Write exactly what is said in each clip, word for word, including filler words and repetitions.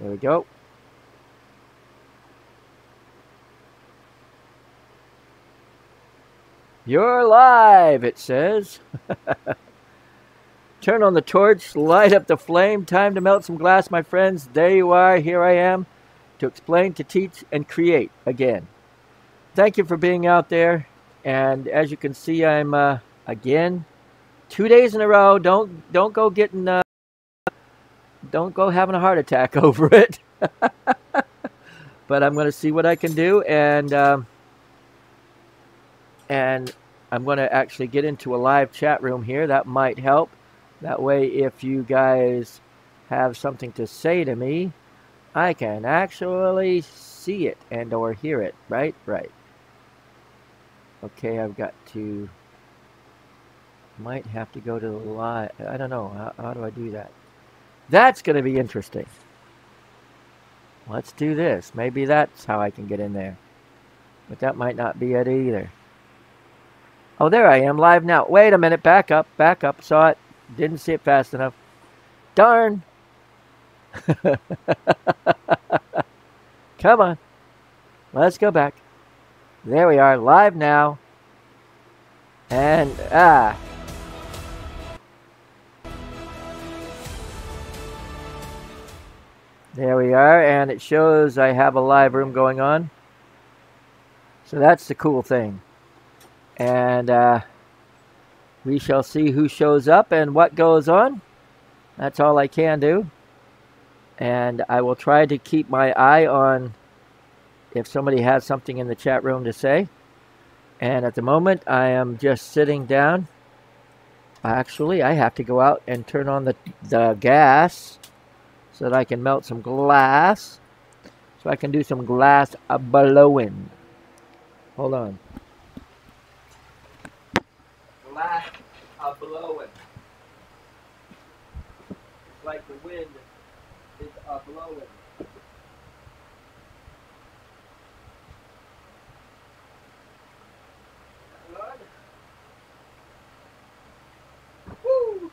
There we go. You're alive, it says. Turn on the torch, light up the flame. Time to melt some glass, my friends. There you are, here I am, to explain, to teach, and create again. Thank you for being out there. And as you can see, I'm, uh, again, two days in a row. Don't, don't go getting, uh, don't go having a heart attack over it. But I'm going to see what I can do. And, um, and I'm going to actually get into a live chat room here. That might help. That way, if you guys have something to say to me, I can actually see it and or hear it. Right? Right. Okay, I've got to... might have to go to the live... I don't know. How, how do I do that? That's going to be interesting. Let's do this. Maybe that's how I can get in there. But that might not be it either. Oh, there I am, live now. Wait a minute. Back up. Back up. Saw it. Didn't see it fast enough. Darn. Come on. Let's go back. There we are, live now. And, ah. There we are, and it shows I have a live room going on. So that's the cool thing. And, uh... we shall see who shows up and what goes on. That's all I can do. And I will try to keep my eye on if somebody has something in the chat room to say. And at the moment, I am just sitting down. Actually, I have to go out and turn on the, the gas so that I can melt some glass. So I can do some glass blowing. Hold on. Glass a-blowin'. It's like the wind is a-blowin'. Woo!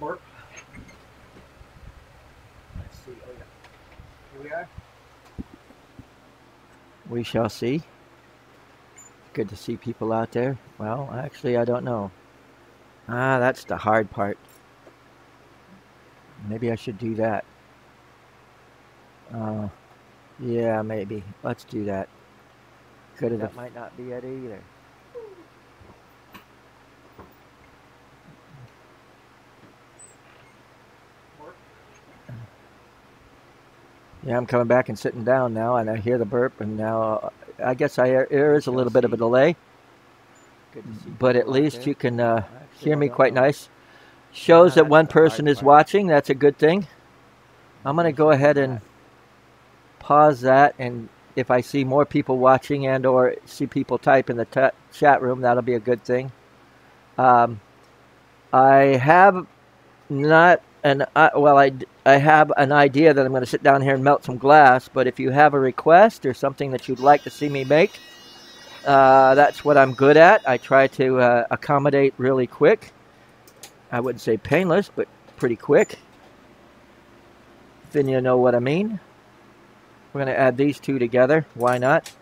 Burp. Let's see. Oh, yeah. Here we are. We shall see. Good to see people out there. Well, actually, I don't know. Ah, that's the hard part. Maybe I should do that. Uh, yeah, maybe. Let's do that. Good enough. That might not be it either. Yeah, I'm coming back and sitting down now, and I hear the burp, and now uh, I guess I hear, there is a little bit of a delay, but at least you can uh, hear me quite nice. Shows that one person is watching. That's a good thing. I'm going to go ahead and pause that, and if I see more people watching and or see people type in the t chat room, that'll be a good thing. Um, I have not... And I, well, I, I have an idea that I'm going to sit down here and melt some glass. But if you have a request or something that you'd like to see me make, uh, that's what I'm good at. I try to uh, accommodate really quick. I wouldn't say painless, but pretty quick. Then you know what I mean. We're going to add these two together. Why not?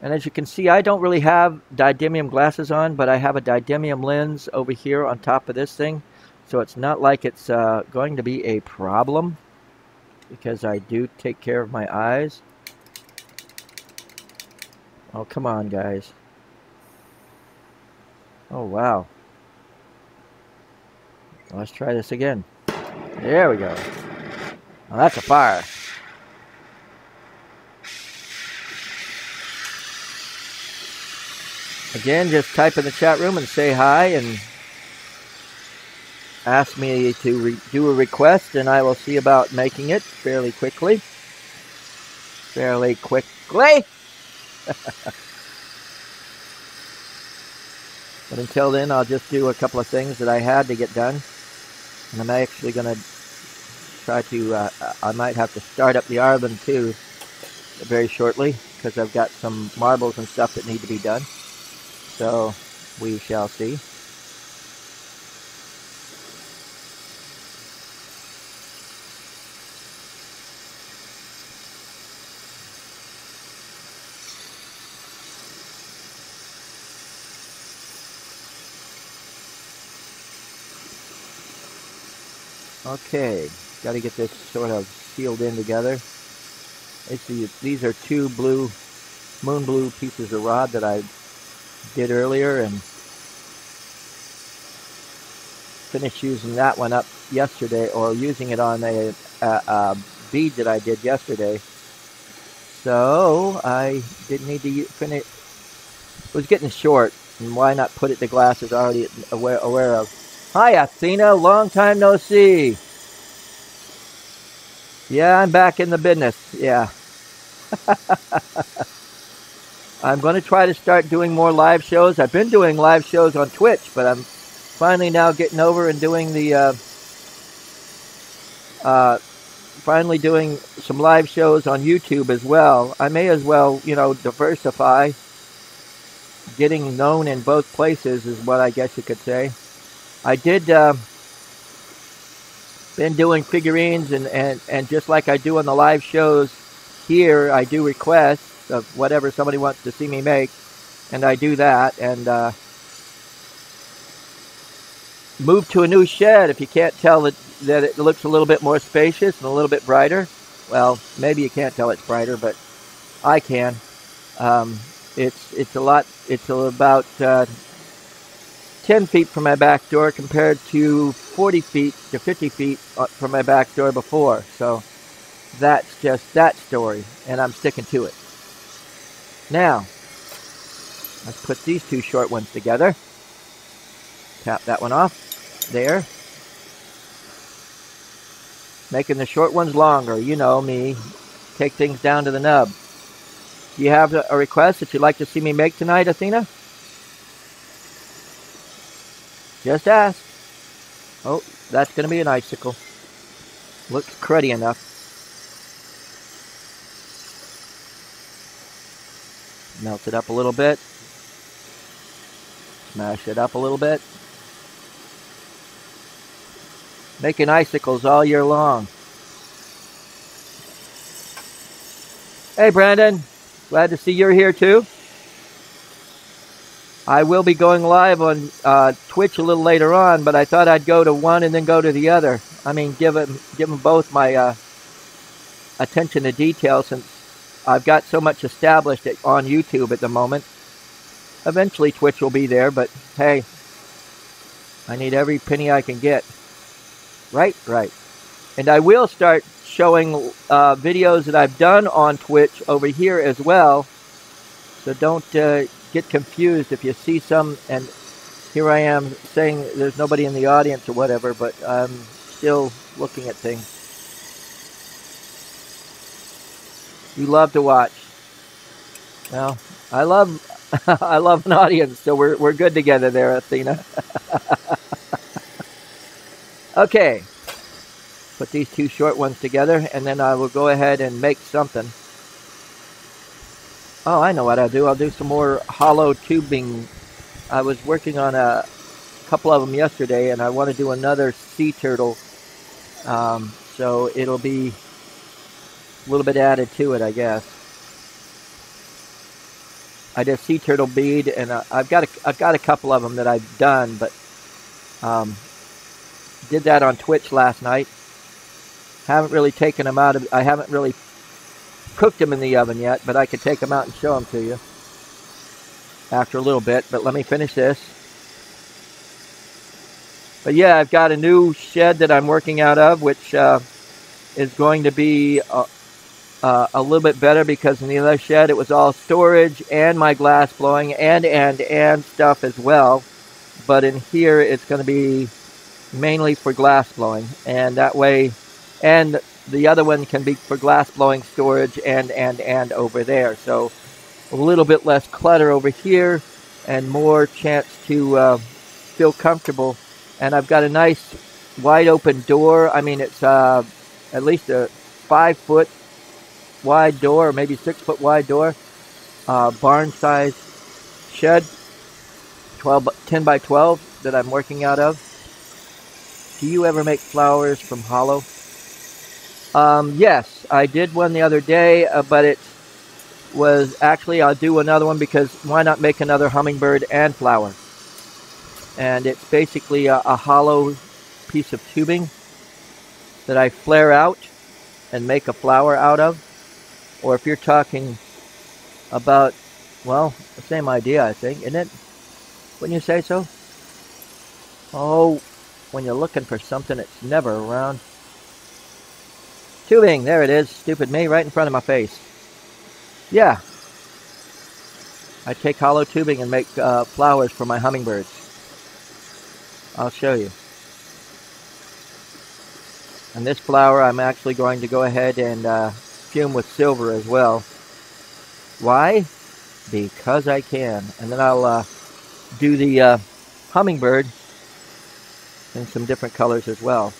And as you can see, I don't really have didymium glasses on, but I have a didymium lens over here on top of this thing. So it's not like it's uh, going to be a problem, because I do take care of my eyes. Oh, come on, guys. Oh, wow. Let's try this again. There we go. Now that's a fire. Again, just type in the chat room and say hi and... ask me to re do a request, and I will see about making it fairly quickly. Fairly quickly! But until then, I'll just do a couple of things that I had to get done. And I'm actually going to try to... Uh, I might have to start up the island, too, very shortly, because I've got some marbles and stuff that need to be done. So, we shall see. Okay, got to get this sort of sealed in together. See, these are two blue, moon blue pieces of rod that I did earlier, and finished using that one up yesterday, or using it on a, a, a bead that I did yesterday. So I didn't need to finish. It was getting short, and why not put it to glass? Is already aware aware of. Hi, Athena. Long time no see. Yeah, I'm back in the business. Yeah. I'm going to try to start doing more live shows. I've been doing live shows on Twitch, but I'm finally now getting over and doing the, uh, uh, finally doing some live shows on YouTube as well. I may as well, you know, diversify. Getting known in both places is what I guess you could say. I did, uh, been doing figurines, and, and, and just like I do on the live shows here, I do requests of whatever somebody wants to see me make, and I do that, and uh, move to a new shed. If you can't tell that, that it looks a little bit more spacious and a little bit brighter, well, maybe you can't tell it's brighter, but I can. Um, it's, it's a lot, it's about uh, ten feet from my back door compared to forty feet to fifty feet from my back door before. So that's just that story, and I'm sticking to it. Now, let's put these two short ones together. Tap that one off. There. Making the short ones longer. You know me. Take things down to the nub. Do you have a request that you'd like to see me make tonight, Athena? Just ask. Oh, that's going to be an icicle. Looks cruddy enough. Melt it up a little bit. Smash it up a little bit. Making icicles all year long. Hey, Brandon. Glad to see you're here, too. I will be going live on uh, Twitch a little later on, but I thought I'd go to one and then go to the other. I mean, give them, give them both my uh, attention to detail, since I've got so much established at, on YouTube at the moment. Eventually Twitch will be there, but hey, I need every penny I can get. Right, right. And I will start showing uh, videos that I've done on Twitch over here as well. So don't uh, get confused if you see some, and here I am saying there's nobody in the audience or whatever, but I'm still looking at things. You love to watch. Well, I love I love an audience, so we're we're good together there, Athena. Okay. Put these two short ones together, and then I will go ahead and make something. Oh, I know what I'll do. I'll do some more hollow tubing. I was working on a couple of them yesterday, and I want to do another sea turtle. Um, so it'll be a little bit added to it, I guess. I did a sea turtle bead, and uh, I've got a, I've got a couple of them that I've done, but um, did that on Twitch last night. Haven't really taken them out of. I haven't really cooked them in the oven yet, but I could take them out and show them to you after a little bit. But let me finish this. But yeah, I've got a new shed that I'm working out of, which uh, is going to be Uh, Uh, a little bit better, because in the other shed it was all storage and my glass blowing and and and stuff as well, but in here it's going to be mainly for glass blowing, and that way, and the other one can be for glass blowing, storage, and and and over there. So a little bit less clutter over here and more chance to uh, feel comfortable. And I've got a nice wide open door. I mean, it's uh, at least a five foot wide door, maybe six foot wide door, uh, barn size shed, twelve, ten by twelve that I'm working out of. Do you ever make flowers from hollow? Um, yes, I did one the other day, uh, but it was actually, I'll do another one, because why not make another hummingbird and flower? And it's basically a, a hollow piece of tubing that I flare out and make a flower out of, or if you're talking about, well, the same idea, I think, isn't it? Wouldn't you say so? Oh, when you're looking for something, it's never around. Tubing, there it is, stupid me, right in front of my face. Yeah. I take hollow tubing and make uh, flowers for my hummingbirds. I'll show you. And this flower, I'm actually going to go ahead and uh, fume with silver as well. Why? Because I can. And then I'll uh, do the uh, hummingbird in some different colors as well.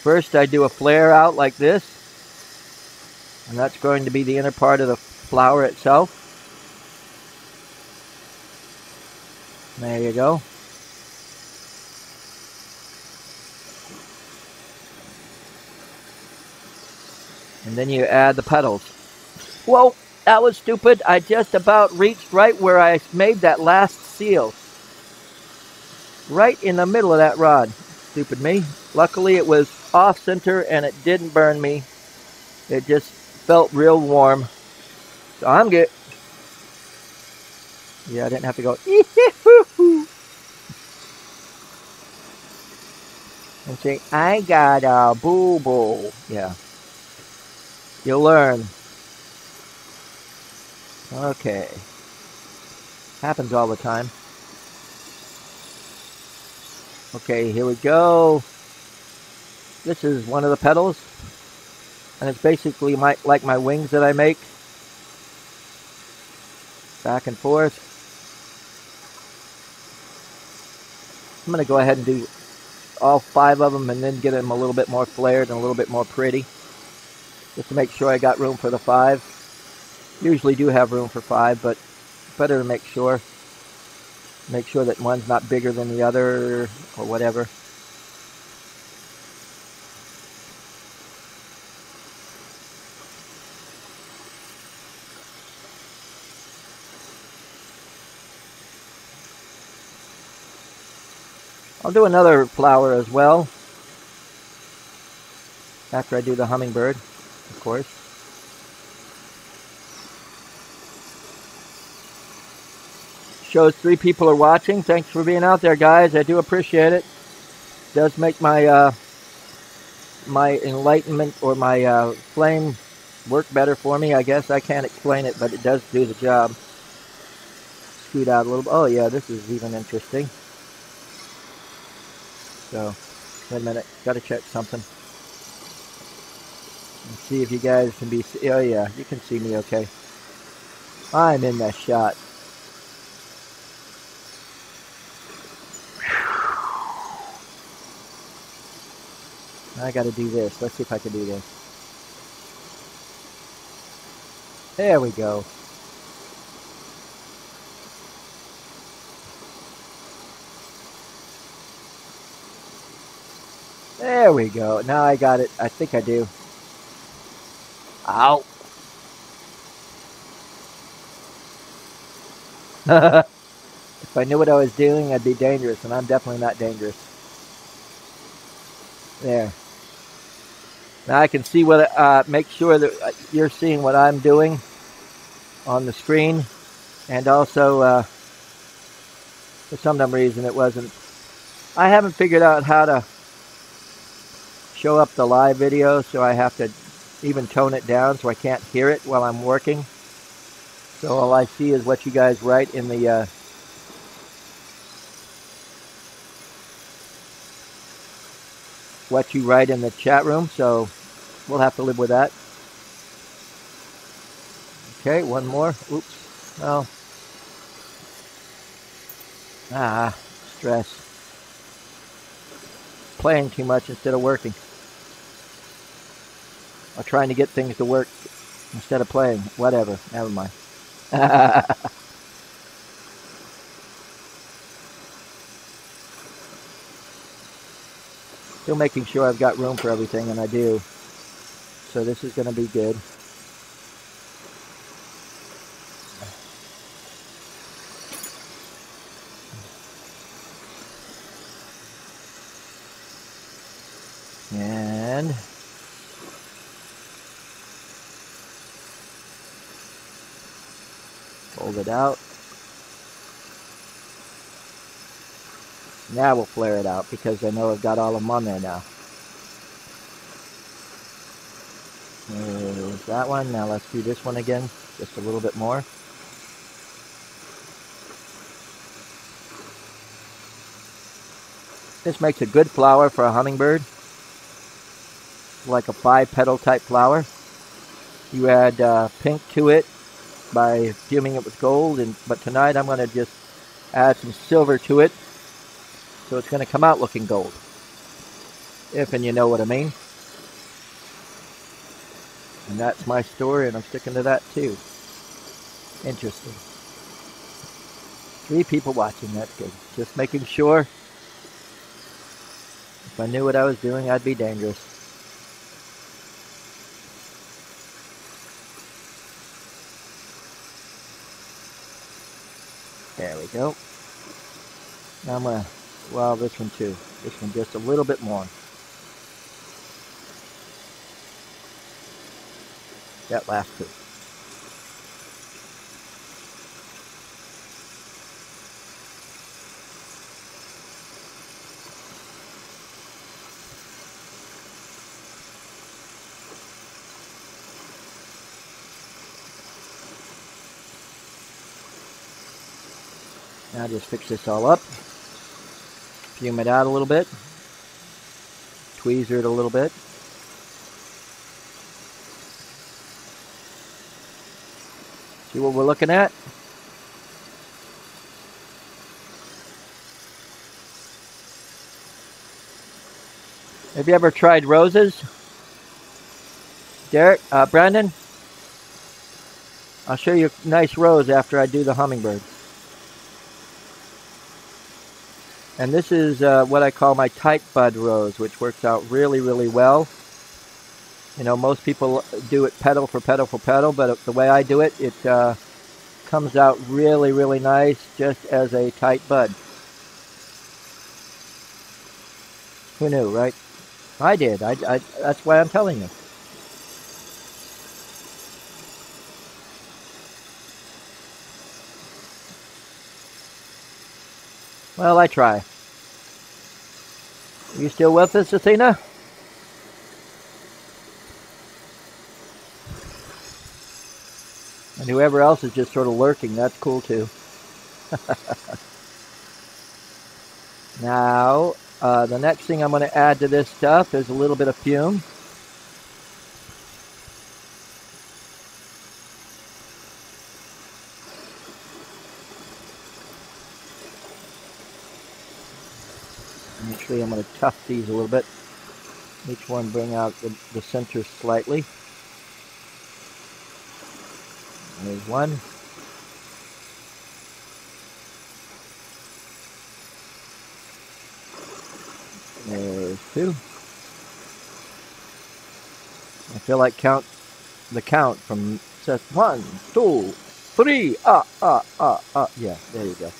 First, I do a flare out like this, and that's going to be the inner part of the flower itself. There you go. And then you add the petals. Whoa, that was stupid. I just about reached right where I made that last seal. Right in the middle of that rod. Stupid me. Luckily, it was off center and it didn't burn me. It just felt real warm. So I'm good. Yeah, I didn't have to go. And say, I got a boo boo. Yeah. You'll learn. Okay. Happens all the time. Okay, here we go. This is one of the petals, and it's basically my, like my wings that I make. Back and forth. I'm going to go ahead and do all five of them and then get them a little bit more flared and a little bit more pretty. Just to make sure I got room for the five. Usually do have room for five, but better to make sure. Make sure that one's not bigger than the other or whatever. I'll do another flower as well. After I do the hummingbird, of course. Shows three people are watching. Thanks for being out there, guys. I do appreciate it. Does make my uh, my enlightenment or my uh, flame work better for me, I guess. I can't explain it, but it does do the job. Scoot out a little bit. Oh, yeah, this is even interesting. So, wait a minute. Got to check something. Let's see if you guys can be... Oh, yeah, you can see me okay. I'm in that shot. I gotta do this. Let's see if I can do this. There we go. There we go. Now I got it. I think I do. Ow. If I knew what I was doing, I'd be dangerous, and I'm definitely not dangerous. There. Now I can see whether, uh, make sure that you're seeing what I'm doing on the screen. And also, uh, for some dumb reason, it wasn't. I haven't figured out how to show up the live video, so I have to even tone it down so I can't hear it while I'm working. So all I see is what you guys write in the... Uh, what you write in the chat room, so we'll have to live with that. Okay, one more. Oops. No. Ah, stress. Playing too much instead of working. Or trying to get things to work instead of playing. Whatever. Never mind. Still making sure I've got room for everything, and I do. So this is going to be good. Fold it out. Now we'll flare it out because I know I've got all of them on there now. There's that one. Now let's do this one again, just a little bit more. This makes a good flower for a hummingbird, like a bipetal type flower. You add uh, pink to it by fuming it with gold, and but tonight I'm going to just add some silver to it, so it's going to come out looking gold, if and you know what I mean. And that's my story, and I'm sticking to that too. Interesting. Three people watching, that's good. Just making sure. If I knew what I was doing, I'd be dangerous. There we go. Now I'm going to, well, this one too. This one just a little bit more. That last two. Now just fix this all up. Fume it out a little bit. Tweezer it a little bit. See what we're looking at? Have you ever tried roses? Derek, uh, Brandon? I'll show you a nice rose after I do the hummingbird. And this is uh, what I call my tight bud rose, which works out really, really well. You know, most people do it petal for petal for petal, but the way I do it, it uh, comes out really, really nice just as a tight bud. Who knew, right? I did. I, I, that's why I'm telling you. Well, I try. Are you still with us, Athena? And whoever else is just sort of lurking, that's cool too. Now, uh, the next thing I'm going to add to this stuff is a little bit of fume. And actually, I'm going to tuft these a little bit. Each one bring out the, the center slightly. There's one. There's two. I feel like count the count from says one, two, three. Ah, ah, ah, ah. Yeah, there you go.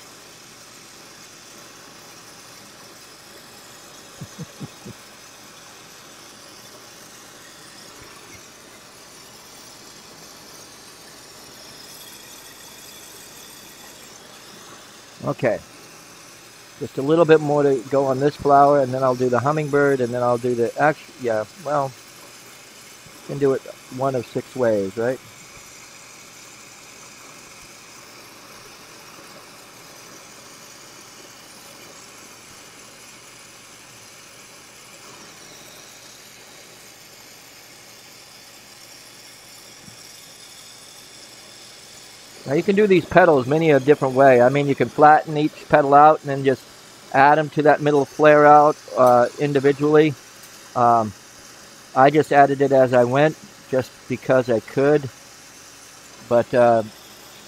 Okay, just a little bit more to go on this flower, and then I'll do the hummingbird, and then I'll do the, actually, yeah, well, you can do it one of six ways, right? Now you can do these petals many a different way. I mean, you can flatten each petal out and then just add them to that middle flare out uh, individually. Um, I just added it as I went, just because I could. But uh,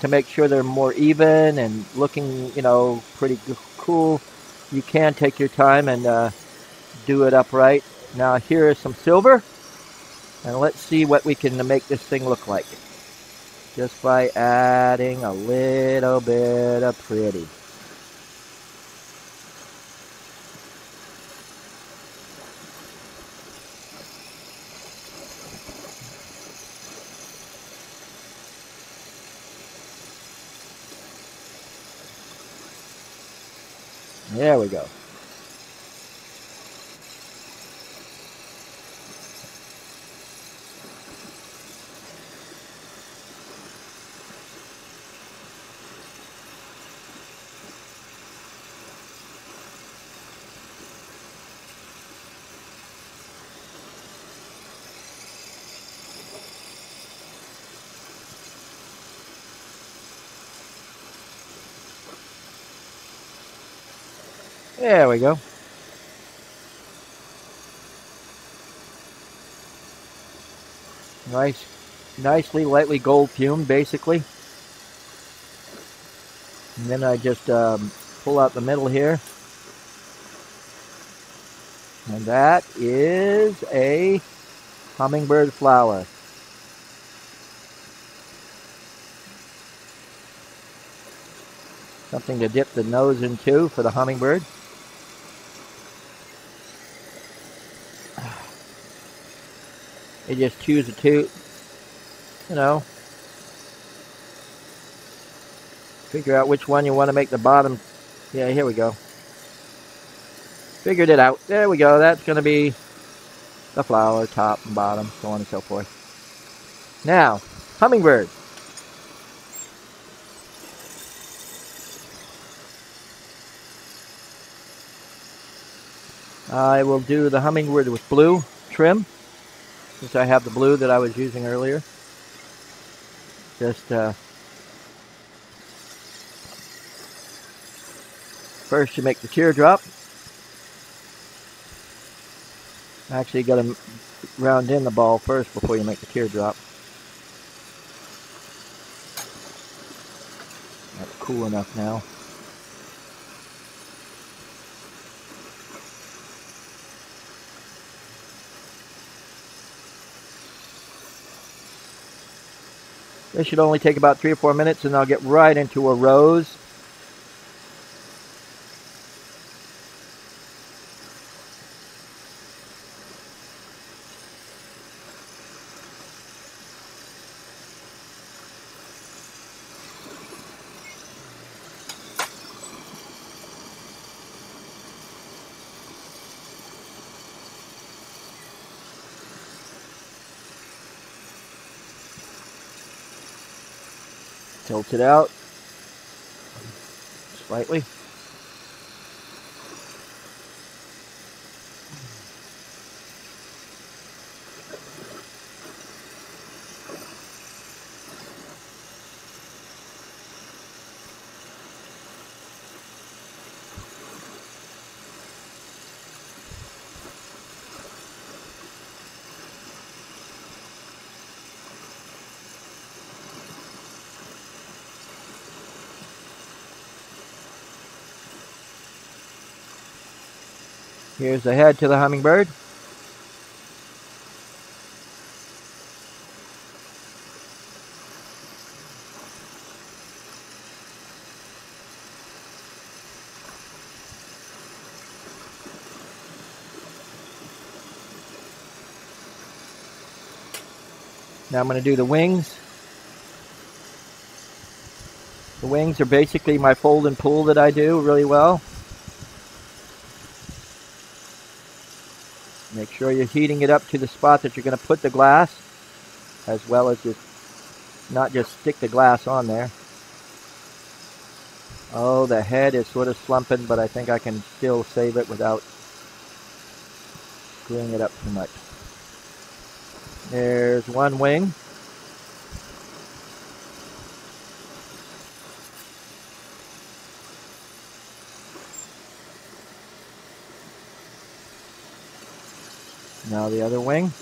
to make sure they're more even and looking, you know, pretty cool, you can take your time and uh, do it upright. Now here is some silver, and let's see what we can make this thing look like. Just by adding a little bit of pretty. There we go. There we go. Nice, nicely, lightly gold fume, basically. And then I just um, pull out the middle here. And that is a hummingbird flower. Something to dip the nose into for the hummingbird. You just choose a toot, you know. Figure out which one you want to make the bottom. Yeah, here we go. Figured it out. There we go. That's going to be the flower, top and bottom, so on and so forth. Now, hummingbird. I will do the hummingbird with blue trim, since I have the blue that I was using earlier. Just uh, first you make the teardrop. Actually, you got to round in the ball first before you make the teardrop. That's cool enough now. This should only take about three or four minutes, and I'll get right into a rose. Tilt it out slightly. Here's the head to the hummingbird. Now I'm going to do the wings. The wings are basically my fold and pull that I do really well. Make sure you're heating it up to the spot that you're going to put the glass, as well as just not just stick the glass on there. Oh, the head is sort of slumping, but I think I can still save it without screwing it up too much. There's one wing. Now the other wing.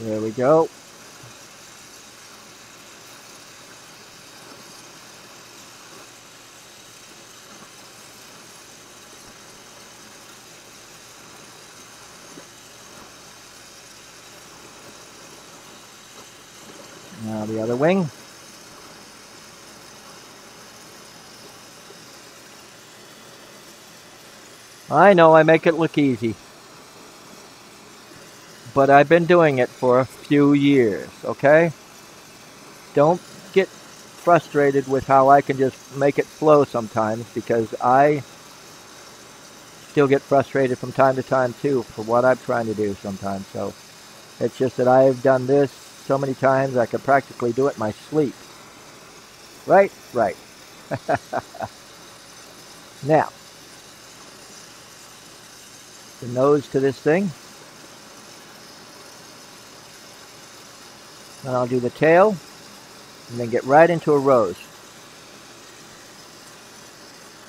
There we go. Now the other wing. I know I make it look easy. but I've been doing it for a few years, okay? Don't get frustrated with how I can just make it flow sometimes, because I still get frustrated from time to time too for what I'm trying to do sometimes. So it's just that I've done this so many times I could practically do it in my sleep. Right? Right. Now, the nose to this thing. And I'll do the tail and then get right into a rose.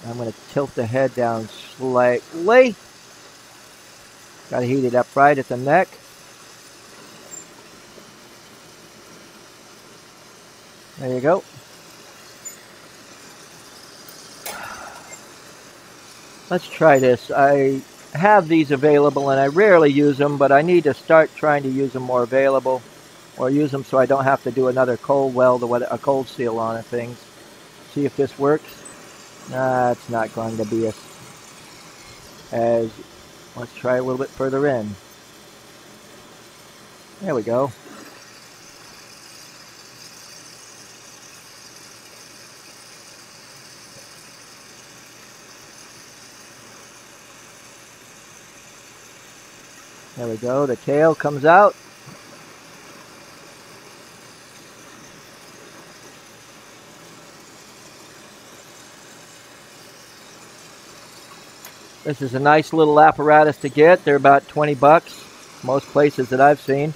I'm going to tilt the head down slightly. Got to heat it up right at the neck. There you go. Let's try this. I have these available and I rarely use them, but I need to start trying to use them more available, or use them so I don't have to do another cold weld or a cold seal on it things. See if this works. Nah, it's not going to be as, as, let's try a little bit further in. There we go. There we go, the tail comes out. This is a nice little apparatus to get. They're about twenty bucks, most places that I've seen.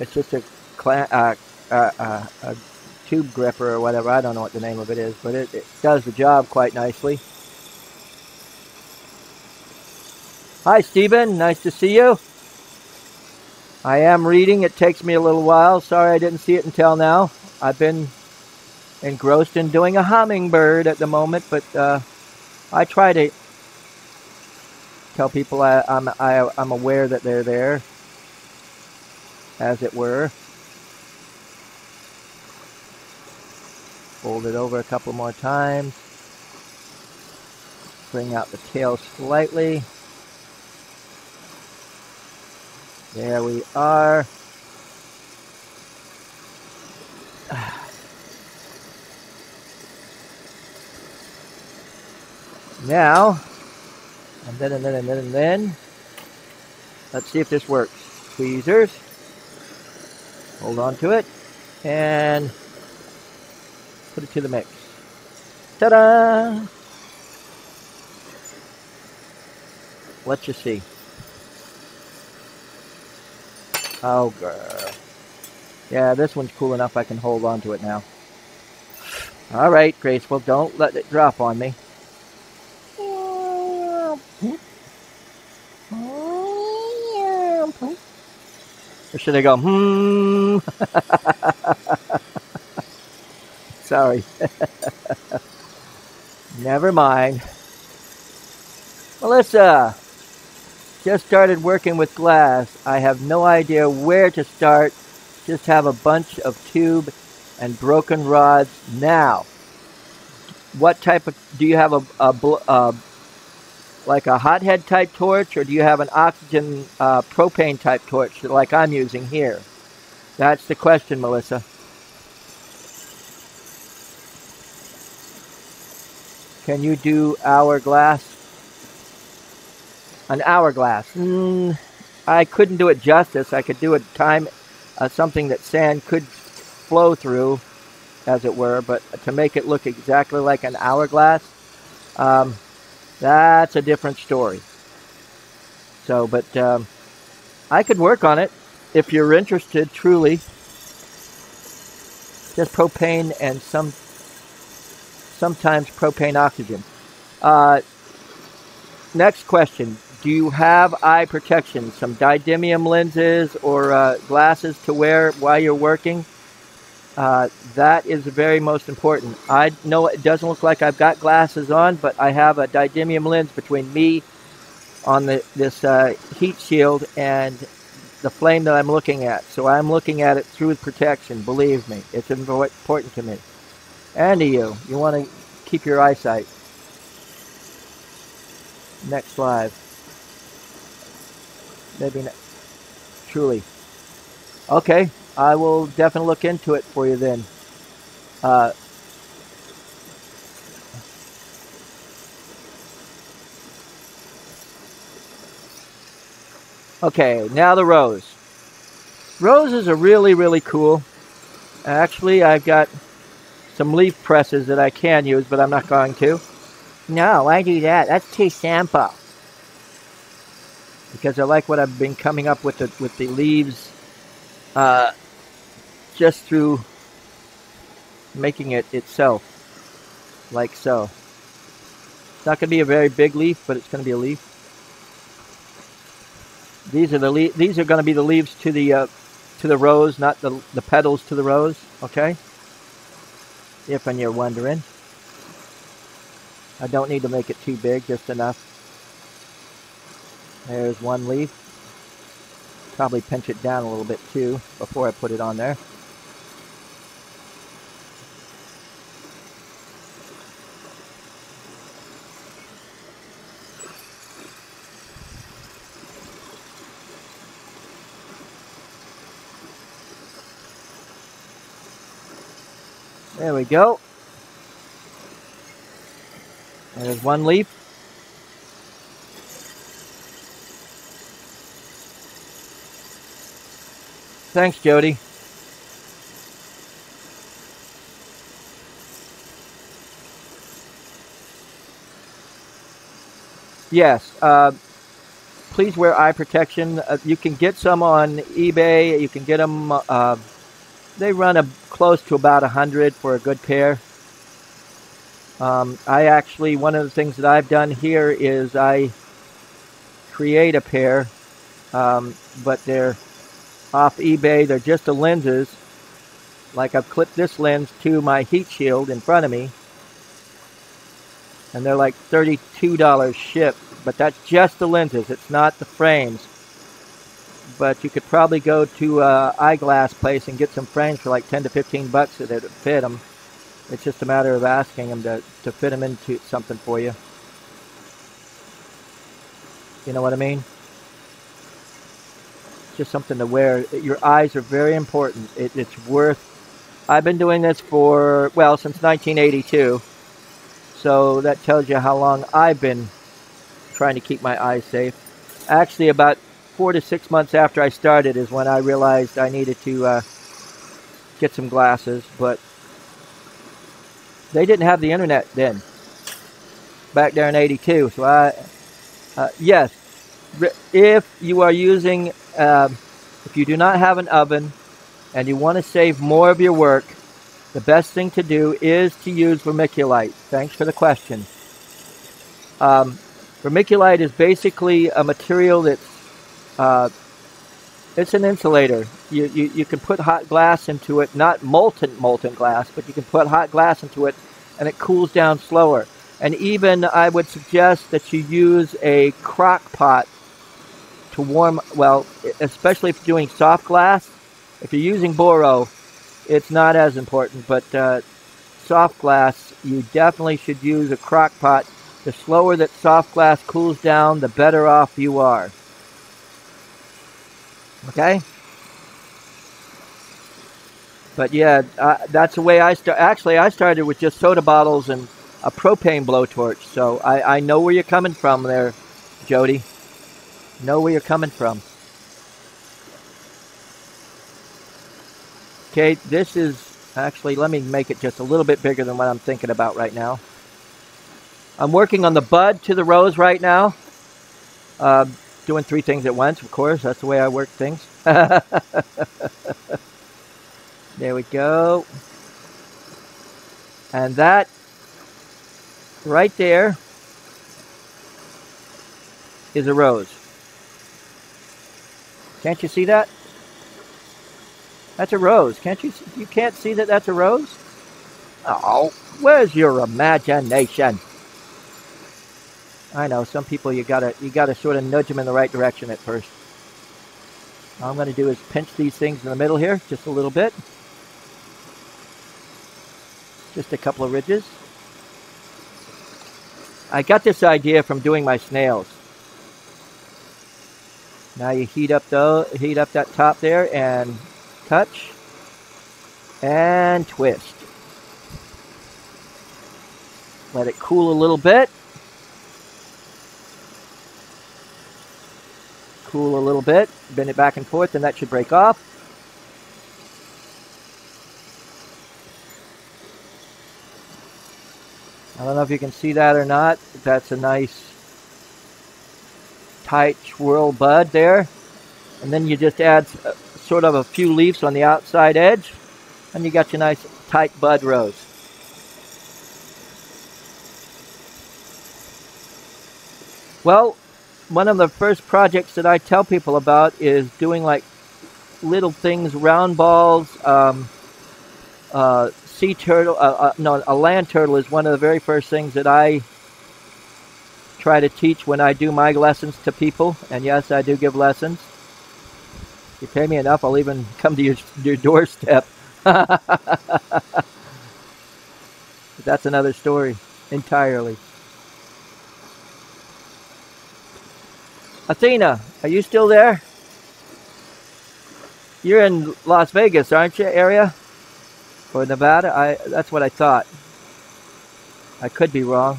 It's just a, uh, uh, uh, a tube gripper or whatever. I don't know what the name of it is, but it, it does the job quite nicely. Hi, Stephen. Nice to see you. I am reading. It takes me a little while. Sorry I didn't see it until now. I've been engrossed in doing a hummingbird at the moment, but uh, I try to tell people I, I'm, I, I'm aware that they're there, as it were. Fold it over a couple more times. Bring out the tail slightly. There we are. Now, and then, and then, and then, and then. Let's see if this works. Tweezers. Hold on to it. And put it to the mix. Ta-da! Let's just see. Oh, girl. Yeah, this one's cool enough I can hold on to it now. All right, Graceful, don't let it drop on me. Or should I go, hmm? Sorry. Never mind. Melissa, just started working with glass. I have no idea where to start. Just have a bunch of tube and broken rods now. What type of, do you have a, a, a like a hothead type torch, or do you have an oxygen uh, propane type torch like I'm using here? That's the question, Melissa. Can you do hourglass? An hourglass. Mm, I couldn't do it justice. I could do a time, uh, something that sand could flow through, as it were, but to make it look exactly like an hourglass, um, that's a different story. So, but um, I could work on it if you're interested, truly. Just propane and some, sometimes propane oxygen. Uh, next question. Do you have eye protection? Some didymium lenses or uh, glasses to wear while you're working? Uh, that is very most important. I know it doesn't look like I've got glasses on, but I have a didymium lens between me on the, this uh, heat shield and the flame that I'm looking at. So I'm looking at it through protection, believe me. It's important to me. And to you. You want to keep your eyesight. Next slide. Maybe not. truly. Okay, I will definitely look into it for you then. Uh, okay, now the rose. Roses are really, really cool. Actually, I've got some leaf presses that I can use, but I'm not going to. No, why do that? That's too simple. Because I like what I've been coming up with the, with the leaves uh, just through making it itself, like so. It's not going to be a very big leaf, but it's going to be a leaf. These are the le these are going to be the leaves to the uh, to the rose, not the the petals to the rose. Okay, if and you're wondering, I don't need to make it too big, just enough. There's one leaf. Probably pinch it down a little bit too before I put it on there. There we go. There's one leaf. Thanks, Jody. Yes, uh, please wear eye protection. Uh, you can get some on eBay. You can get them. Uh, They run a, close to about a hundred for a good pair. Um, I actually, one of the things that I've done here is I create a pair, um, but they're off eBay. They're just the lenses. Like I've clipped this lens to my heat shield in front of me. And they're like thirty-two dollars shipped, but that's just the lenses. It's not the frames. But you could probably go to uh, eyeglass place and get some frames for like ten to fifteen bucks that would fit them. It's just a matter of asking them to, to fit them into something for you. You know what I mean? Just something to wear. Your eyes are very important. It, it's worth... I've been doing this for, well, since nineteen eighty-two. So that tells you how long I've been trying to keep my eyes safe. Actually, about... Four to six months after I started is when I realized I needed to uh, get some glasses, but they didn't have the internet then, back there in eighty-two. So I, uh, yes, if you are using, uh, if you do not have an oven and you want to save more of your work, the best thing to do is to use vermiculite. Thanks for the question. Um, vermiculite is basically a material that's Uh, it's an insulator. You, you you can put hot glass into it, not molten molten glass, but you can put hot glass into it, and it cools down slower. And even I would suggest that you use a crock pot to warm. Well, especially if you're doing soft glass. If you're using Boro, it's not as important. But uh, soft glass, you definitely should use a crock pot. The slower that soft glass cools down, the better off you are. Okay, but yeah, uh, that's the way I start. Actually, I started with just soda bottles and a propane blowtorch. So I, I know where you're coming from there, Jody. Know where you're coming from. Okay, this is actually, let me make it just a little bit bigger than what I'm thinking about right now. I'm working on the bud to the rose right now. Uh, Doing three things at once, of course. That's the way I work things. There we go. And that right there is a rose. Can't you see that? That's a rose. Can't you? You can't see that that's a rose? Oh, where's your imagination? I know some people you gotta you gotta sort of nudge them in the right direction at first. All I'm gonna do is pinch these things in the middle here, just a little bit, just a couple of ridges. I got this idea from doing my snails. Now you heat up the heat up that top there and touch and twist. Let it cool a little bit. Cool a little bit. Bend it back and forth, and that should break off. I don't know if you can see that or not. That's a nice tight swirl bud there, and then you just add uh, sort of a few leaves on the outside edge, and you got your nice tight bud rose. Well, one of the first projects that I tell people about is doing like little things, round balls, um, uh, sea turtle, uh, uh, no, a land turtle is one of the very first things that I try to teach when I do my lessons to people. And yes, I do give lessons. If you pay me enough, I'll even come to your, your doorstep. But that's another story entirely. Athena, are you still there? You're in Las Vegas, aren't you, area? Or Nevada? I, that's what I thought. I could be wrong.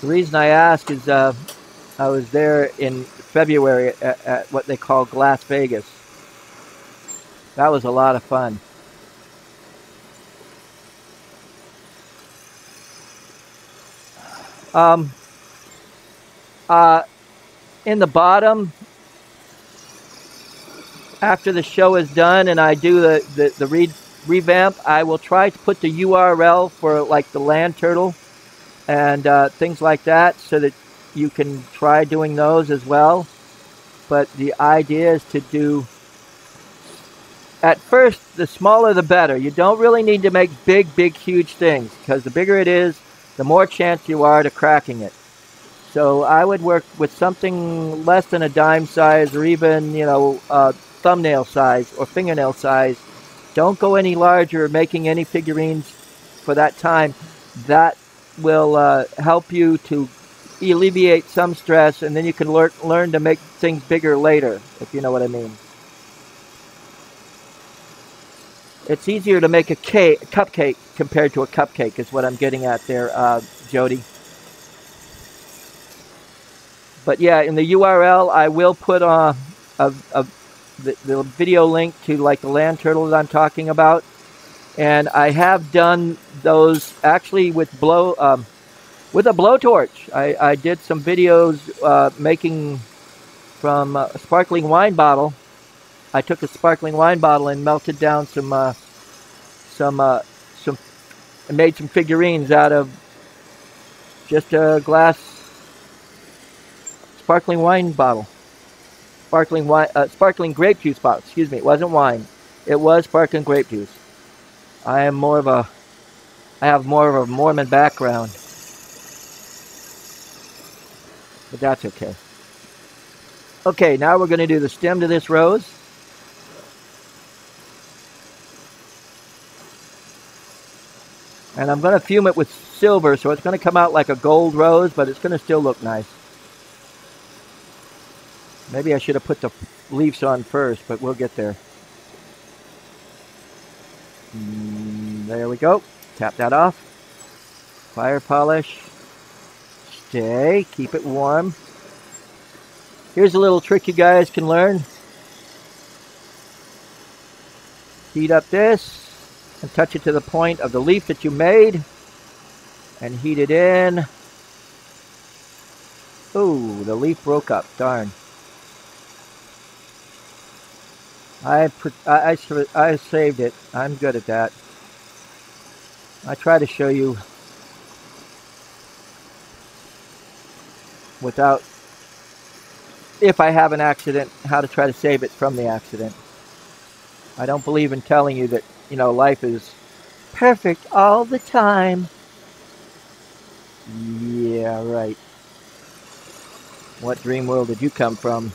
The reason I ask is uh, I was there in February at, at what they call Glass Vegas. That was a lot of fun. Um, uh, in the bottom, after the show is done and I do the, the, the re revamp, I will try to put the U R L for like the land turtle and uh, things like that, so that you can try doing those as well. But the idea is to do, at first, the smaller the better. You don't really need to make big, big, huge things, because the bigger it is, the more chance you are to cracking it. So I would work with something less than a dime size, or even, you know, uh, thumbnail size or fingernail size. Don't go any larger making any figurines for that time. That will uh, help you to alleviate some stress, and then you can learn learn to make things bigger later, if you know what I mean. It's easier to make a, cake, a cupcake compared to a cupcake is what I'm getting at there, uh, Jody. But yeah, in the U R L, I will put uh, a, a, the, the video link to like the land turtle that I'm talking about. And I have done those actually with blow um, with a blowtorch. I, I did some videos uh, making from a sparkling wine bottle. I took a sparkling wine bottle and melted down some uh, some uh, some and made some figurines out of just a glass sparkling wine bottle, sparkling wine, uh, sparkling grape juice bottle. Excuse me, it wasn't wine; it was sparkling grape juice. I am more of a, I have more of a Mormon background, but that's okay. Okay, now we're going to do the stem to this rose. And I'm going to fume it with silver, so it's going to come out like a gold rose, but it's going to still look nice. Maybe I should have put the leaves on first, but we'll get there. Mm, there we go. Tap that off. Fire polish. Stay. Keep it warm. Here's a little trick you guys can learn. Heat up this and touch it to the point of the leaf that you made and heat it in. Ooh, the leaf broke up. Darn. I, I, I saved it. I'm good at that. I try to show you without, if I have an accident, how to try to save it from the accident. I don't believe in telling you that, you know, life is perfect all the time. Yeah, right. What dream world did you come from?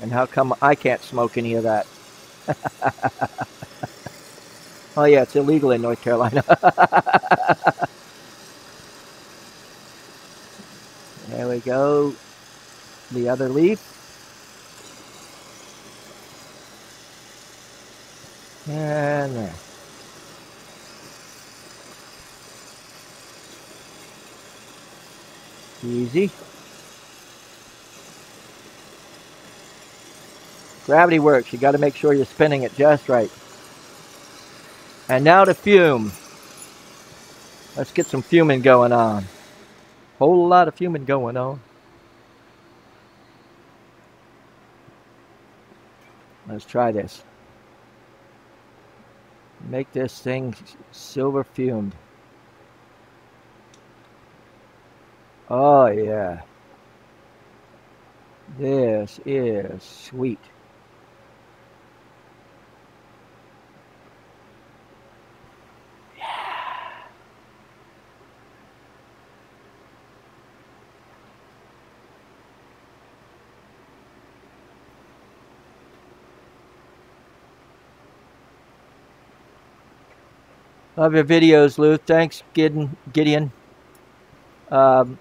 And how come I can't smoke any of that? Oh yeah, it's illegal in North Carolina. we go. The other leaf. And there. Easy. Gravity works. You got to make sure you're spinning it just right. And now to fume. Let's get some fuming going on. Whole lot of fuming going on. Let's try this. Make this thing silver fumed. Oh yeah. This is sweet. Yeah. Love your videos, Lou. Thanks, Gideon. Gideon. Um,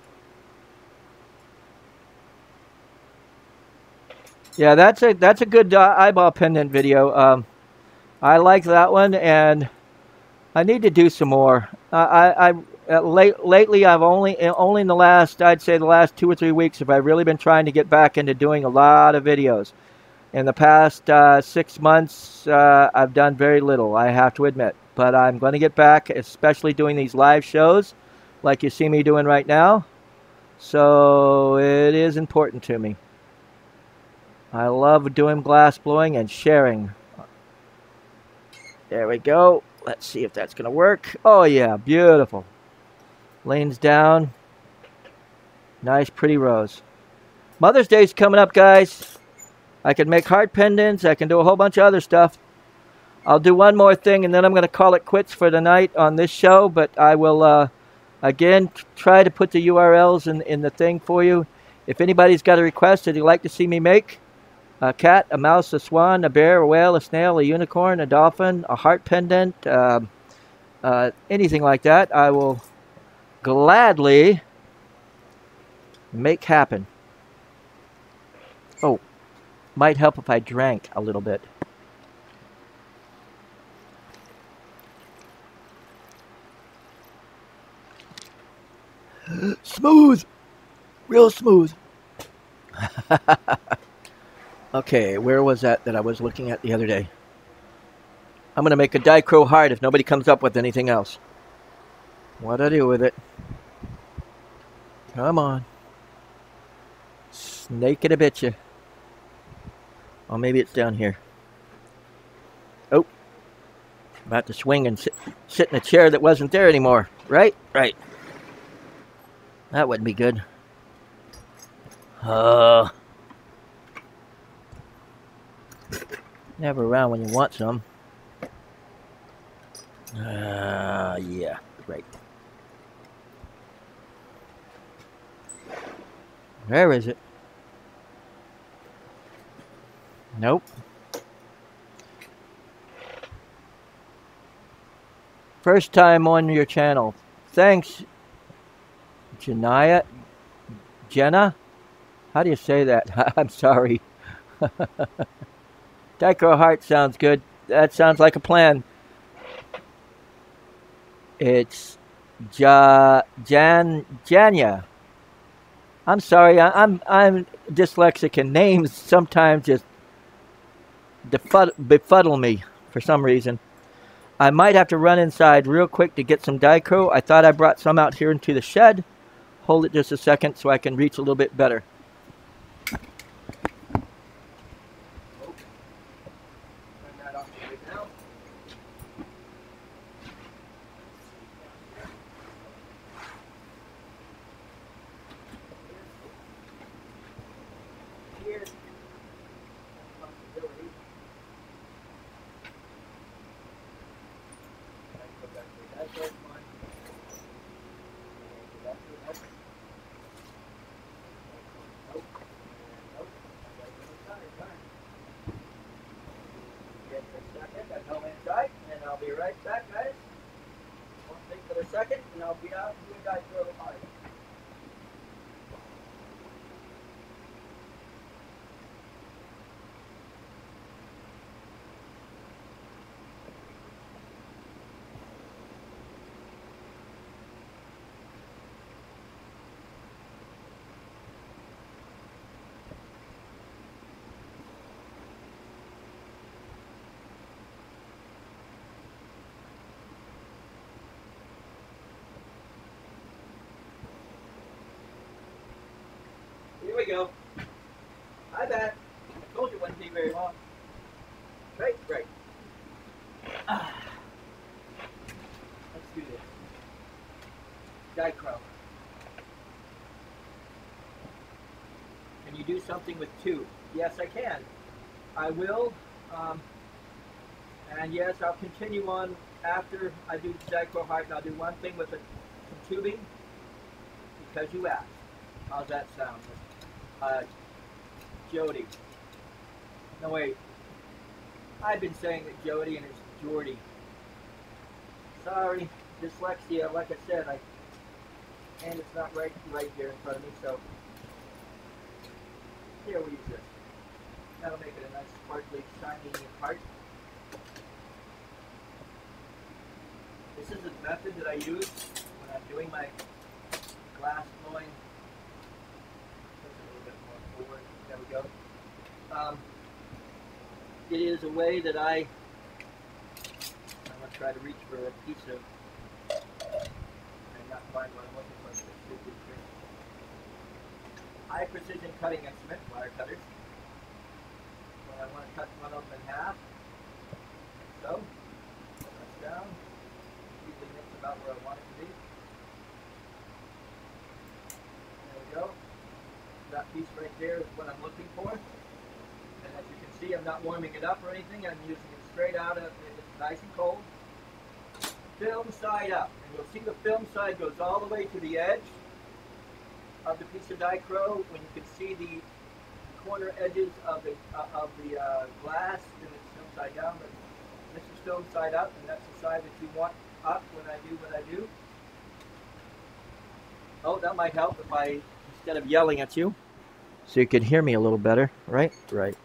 Yeah, that's a that's a good uh, eyeball pendant video. Um, I like that one, and I need to do some more. Uh, I, I uh, late lately I've only only in the last I'd say the last two or three weeks have I really been trying to get back into doing a lot of videos. In the past uh, six months, uh, I've done very little, I have to admit, but I'm going to get back, especially doing these live shows, like you see me doing right now. So it is important to me. I love doing glass blowing and sharing. There we go. Let's see if that's going to work. Oh yeah, beautiful. Lanes down. Nice pretty rose. Mother's Day's coming up, guys. I can make heart pendants. I can do a whole bunch of other stuff. I'll do one more thing and then I'm going to call it quits for the night on this show. But I will, uh, again, try to put the U R Ls in, in the thing for you. If anybody's got a request that you'd like to see me make, a cat, a mouse, a swan, a bear, a whale, a snail, a unicorn, a dolphin, a heart pendant, uh, uh, anything like that, I will gladly make happen. Oh, might help if I drank a little bit. Smooth, real smooth. Okay, where was that that I was looking at the other day? I'm going to make a dichro heart if nobody comes up with anything else. What do I do with it? Come on. Snake it a bit you. Oh, maybe it's down here. Oh. About to swing and sit, sit in a chair that wasn't there anymore. Right? Right. That wouldn't be good. Uh... Never around when you want some. Ah, uh, yeah, right. Where is it? Nope. First time on your channel. Thanks, Janaya. Jenna? How do you say that? I'm sorry. Dichro heart sounds good. That sounds like a plan. It's ja, Jan Janya. I'm sorry. I, I'm I'm dyslexic and names sometimes just defud, befuddle me for some reason. I might have to run inside real quick to get some dichro. I thought I brought some out here into the shed. Hold it just a second so I can reach a little bit better. you go. I bet. I told you it wouldn't take very long. Right, right. Ah. Let's do this. Die crow. Can you do something with two? Yes, I can. I will. Um, and yes, I'll continue on after I do the die crow heart, and I'll do one thing with it, some tubing, because you asked. How's that sound? Uh, Jody. No, wait. I've been saying that Jody and it's Jordy. Sorry, dyslexia, like I said, I, and it's not right right here in front of me, so here we use this. That'll make it a nice, sparkly, shiny heart. This is the method that I use when I'm doing my glass blowing. There we go. Um, it is a way that I, I'm going to try to reach for a piece of, and not find what I'm looking for, so it should be here. High precision cutting instrument, wire cutters. When I want to cut one open in half, so, that's down. Usually it's about where I want it to be. There we go. That piece right there is what I'm looking for. And as you can see, I'm not warming it up or anything. I'm using it straight out of it. It's nice and cold. Film side up. And you'll see the film side goes all the way to the edge of the piece of die-crow when you can see the corner edges of the, uh, of the uh, glass. And it's film side down. But this is film side up, and that's the side that you want up when I do what I do. Oh, that might help if I, instead of yelling at you, so you can hear me a little better, right? Right.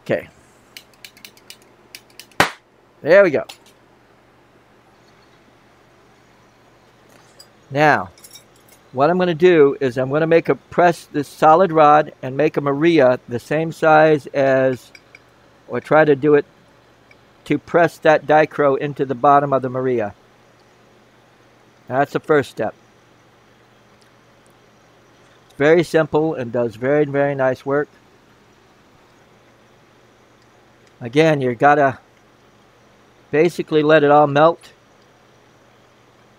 Okay. There we go. Now, what I'm going to do is I'm going to make a press this solid rod and make a Maria the same size as, or try to do it, to press that die-crow into the bottom of the Maria. That's the first step. It's very simple and does very, very nice work. Again, you gotta basically let it all melt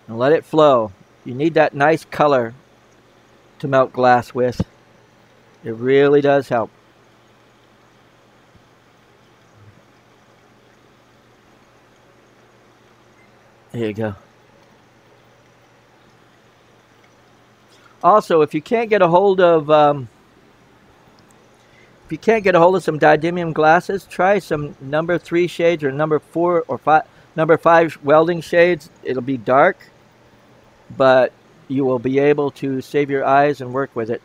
and let it flow. You need that nice color to melt glass with. It really does help. There you go. Also, if you can't get a hold of um, if you can't get a hold of some didymium glasses, try some number three shades or number four or five number five welding shades. It'll be dark, but you will be able to save your eyes and work with it.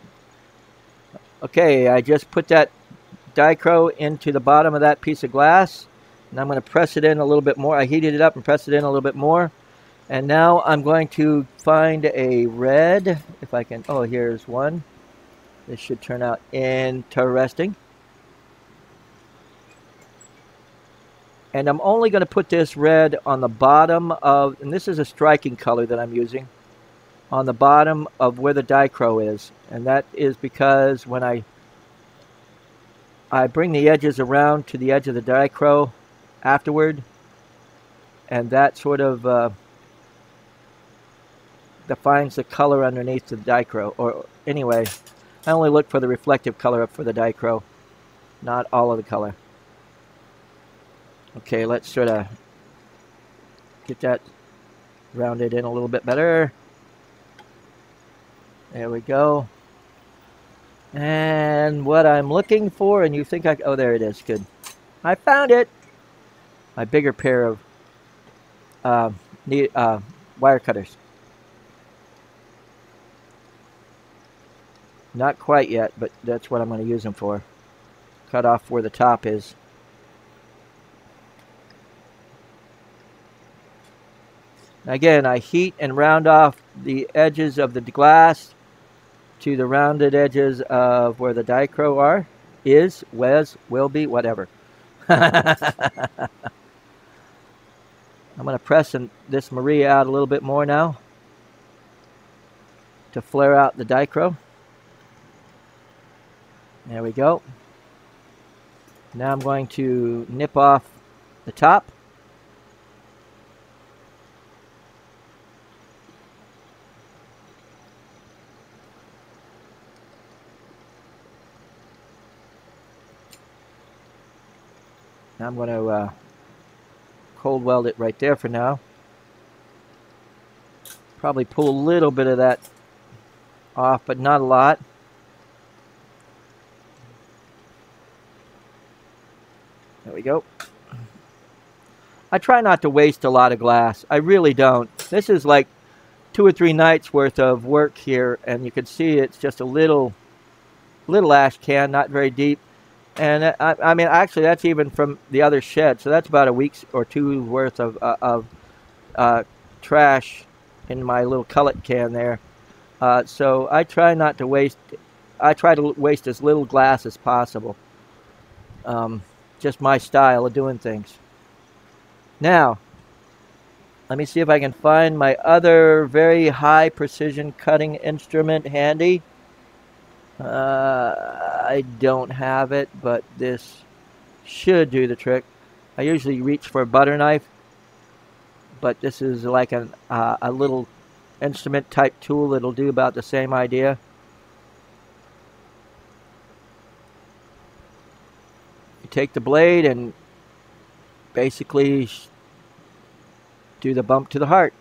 Okay, I just put that die-crow into the bottom of that piece of glass. And I'm going to press it in a little bit more. I heated it up and pressed it in a little bit more. And now I'm going to find a red. If I can. Oh, here's one. This should turn out interesting. And I'm only going to put this red on the bottom of, and this is a striking color that I'm using, on the bottom of where the die-crow is. And that is because when I, I bring the edges around to the edge of the die-crow afterward, and that sort of uh, defines the color underneath the die-crow. Or anyway, I only look for the reflective color for the die-crow, not all of the color. Okay, let's sort of get that rounded in a little bit better. There we go. And what I'm looking for, and you think I, oh, there it is, good. I found it. My bigger pair of uh, uh, wire cutters. Not quite yet, but that's what I'm going to use them for. Cut off where the top is. Again, I heat and round off the edges of the glass to the rounded edges of where the die-crow are, is, was, will be, whatever. I'm going to press in this Maria out a little bit more now to flare out the Dichro. There we go. Now I'm going to nip off the top. Now I'm going to uh, cold weld it right there for now. Probably pull a little bit of that off, but not a lot. There we go. I try not to waste a lot of glass. I really don't. This is like two or three nights worth of work here, and you can see it's just a little, little ash can, not very deep. And I, I mean, actually, that's even from the other shed. So that's about a week's or two worth of uh, of uh, trash in my little cullet can there. Uh, so I try not to waste. I try to waste as little glass as possible. Um, just my style of doing things. Now, let me see if I can find my other very high precision cutting instrument handy. Uh, I don't have it, but this should do the trick. I usually reach for a butter knife, but this is like an, uh, a little instrument type tool that'll do about the same idea. You take the blade and basically do the bump to the heart.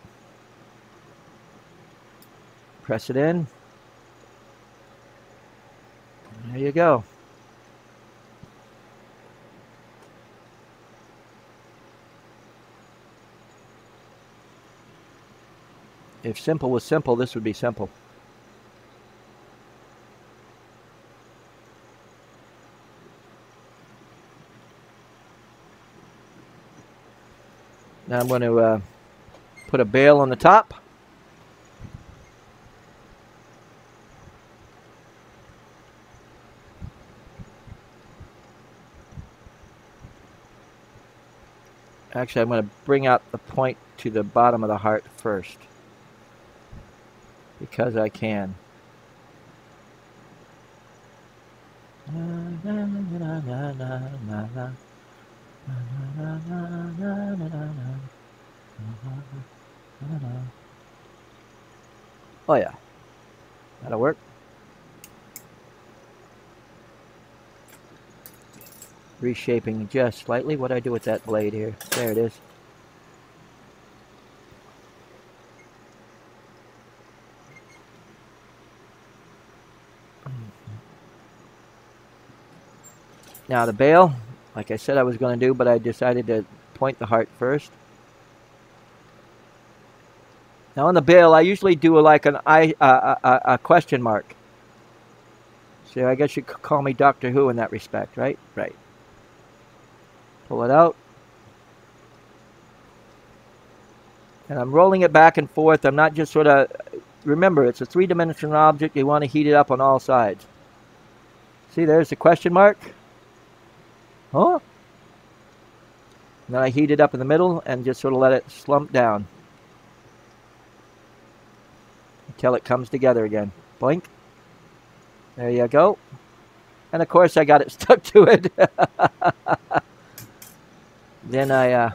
Press it in. There you go. If simple was simple, this would be simple. Now I'm going to uh, put a bale on the top. Actually, I'm going to bring out the point to the bottom of the heart first, because I can. Oh yeah, that'll work. Reshaping just slightly. What do I do with that blade here? There it is. Now the bale, like I said I was going to do, but I decided to point the heart first. Now on the bale, I usually do like an eye, uh, a, a question mark. See, I guess you could call me Doctor Who in that respect, right? Right. Pull it out. And I'm rolling it back and forth. I'm not just sort of... Remember, it's a three-dimensional object. You want to heat it up on all sides. See, there's the question mark. Huh? And then I heat it up in the middle and just sort of let it slump down until it comes together again. Boink. There you go. And of course I got it stuck to it. Then I uh,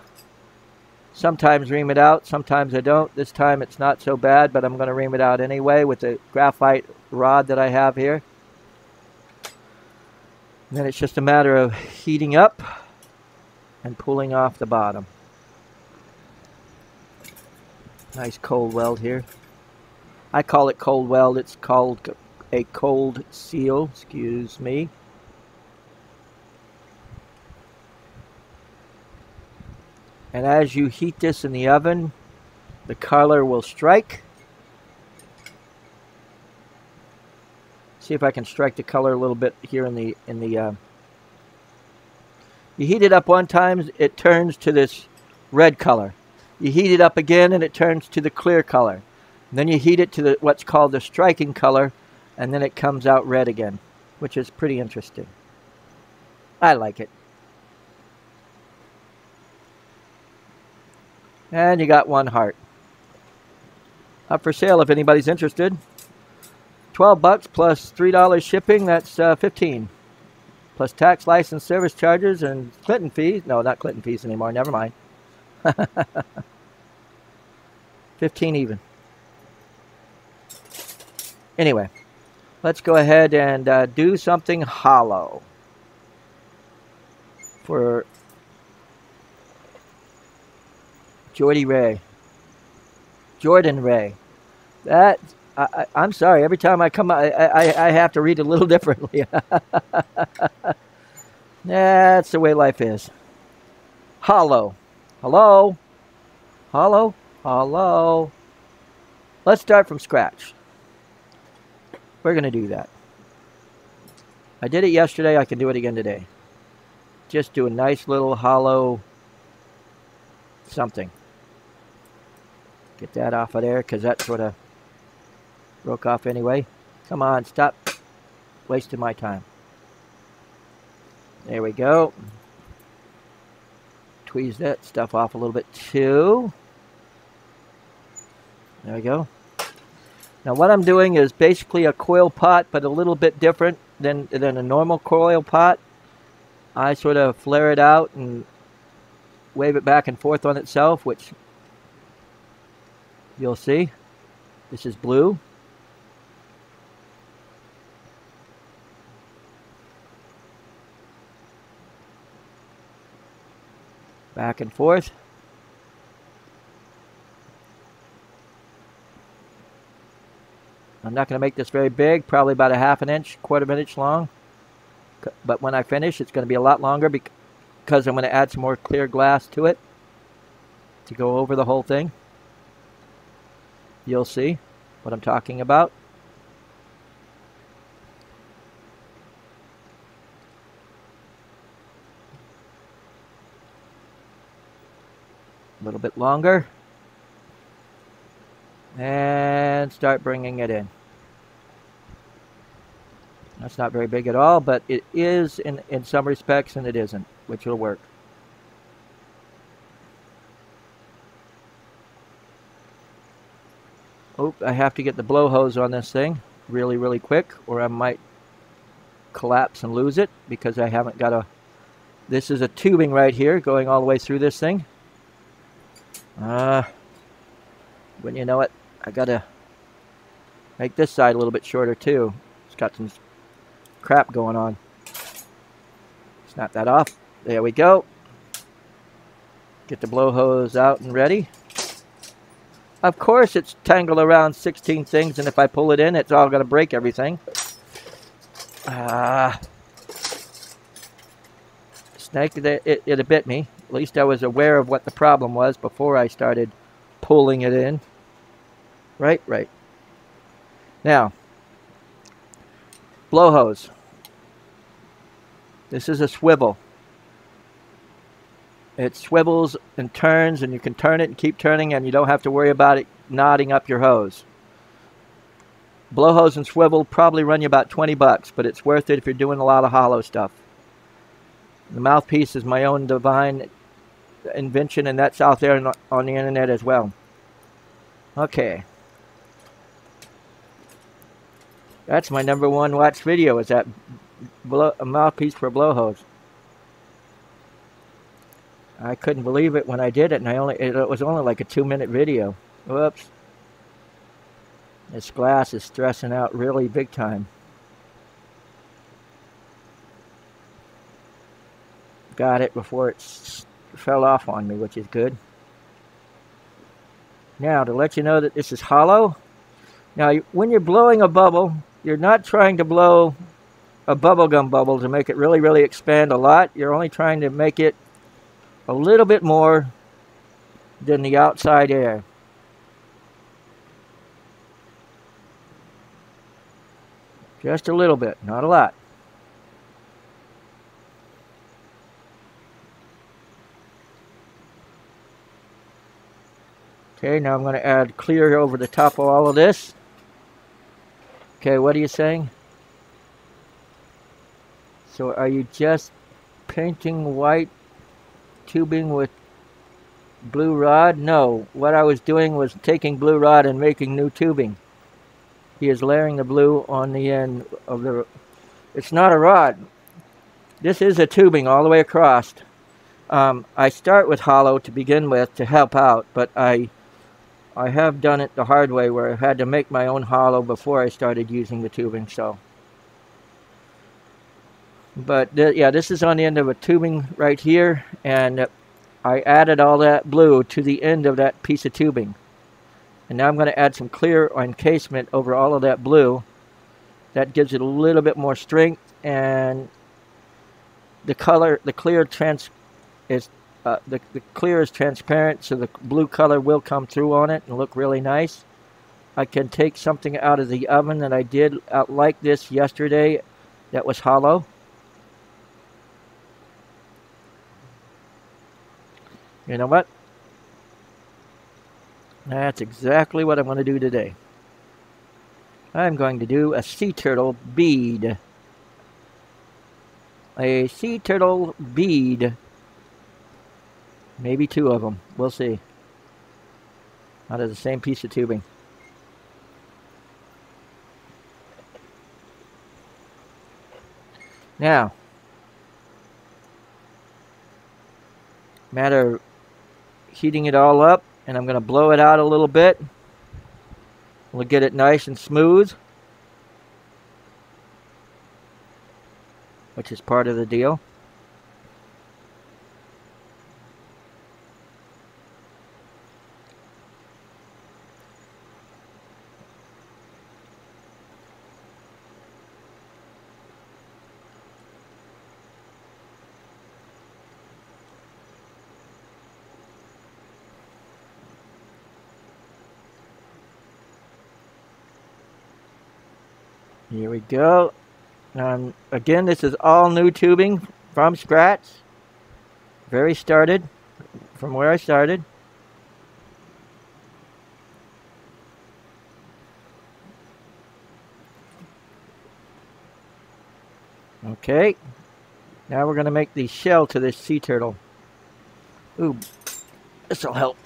sometimes ream it out, sometimes I don't. This time it's not so bad, but I'm going to ream it out anyway with the graphite rod that I have here. And then it's just a matter of heating up and pulling off the bottom. Nice cold weld here. I call it cold weld. It's called a cold seal. Excuse me. And as you heat this in the oven, the color will strike. See if I can strike the color a little bit here in the in the. Uh... You heat it up one time, it turns to this red color. You heat it up again, and it turns to the clear color. And then you heat it to the what's called the striking color, and then it comes out red again, which is pretty interesting. I like it. And you got one heart. Up for sale if anybody's interested. twelve bucks plus three dollars shipping, that's uh, fifteen. Plus tax, license, service charges, and Clinton fees. No, not Clinton fees anymore. Never mind. fifteen even. Anyway, let's go ahead and uh, do something hollow. For Jordy Ray. Jordan Ray. That... I, I, I'm sorry, every time I come I, I, I have to read a little differently. That's the way life is. Hollow. Hello? Hollow? Hello? Let's start from scratch. We're going to do that. I did it yesterday, I can do it again today. Just do a nice little hollow something. Get that off of there, because that sort of broke off anyway. Come on, stop wasting my time. There we go. Tweeze that stuff off a little bit too. There we go. Now what I'm doing is basically a coil pot, but a little bit different than, than a normal coil pot. I sort of flare it out and wave it back and forth on itself, which you'll see. This is blue. Back and forth. I'm not going to make this very big, probably about a half an inch, quarter of an inch long. But when I finish, it's going to be a lot longer because I'm going to add some more clear glass to it to go over the whole thing. You'll see what I'm talking about. A little bit longer, and start bringing it in. That's not very big at all, but it is in in some respects, and it isn't, which will work. Oh, I have to get the blow hose on this thing really really quick, or I might collapse and lose it, because I haven't got a this is a tubing right here going all the way through this thing. Uh, when you know it, I gotta make this side a little bit shorter too. It's got some crap going on. Snap that off. There we go. Get the blow hose out and ready. Of course it's tangled around sixteen things, and if I pull it in, it's all gonna break everything. Ah, uh, snake, it, it, it bit me. At least I was aware of what the problem was before I started pulling it in. Right, right. Now, blow hose. This is a swivel. It swivels and turns, and you can turn it and keep turning, and you don't have to worry about it knotting up your hose. Blow hose and swivel probably run you about twenty bucks, but it's worth it if you're doing a lot of hollow stuff. The mouthpiece is my own divine invention, and that's out there on the internet as well. Okay, that's my number one watch video, is that blow, a mouthpiece for blowhose. I couldn't believe it when I did it, and I only it, it was only like a two minute video. Whoops, this glass is stressing out really big time. Got it before it fell off on me, which is good. Now, to let you know that this is hollow. Now, when you're blowing a bubble, you're not trying to blow a bubblegum bubble to make it really, really expand a lot. You're only trying to make it a little bit more than the outside air. Just a little bit, not a lot. Okay, now I'm going to add clear over the top of all of this. Okay, what are you saying? So are you just painting white tubing with blue rod? No. What I was doing was taking blue rod and making new tubing. He is layering the blue on the end of the... It's not a rod. This is a tubing all the way across. Um, I start with hollow to begin with to help out, but I, I have done it the hard way where I had to make my own hollow before I started using the tubing, so... But, th yeah, this is on the end of a tubing right here, and uh, I added all that blue to the end of that piece of tubing. And now I'm going to add some clear encasement over all of that blue. That gives it a little bit more strength, and the color, the clear trans is, uh, the, the clear is transparent, so the blue color will come through on it and look really nice. I can take something out of the oven that I did out like this yesterday that was hollow. You know what? That's exactly what I'm going to do today. I'm going to do a sea turtle bead. A sea turtle bead. Maybe two of them. We'll see. Out of the same piece of tubing. Now, matter of heating it all up, and I'm going to blow it out a little bit. We'll get it nice and smooth, which is part of the deal. Here we go. Um, again, this is all new tubing from scratch. Very started from where I started. Okay. Now we're going to make the shell to this sea turtle. Ooh, this will help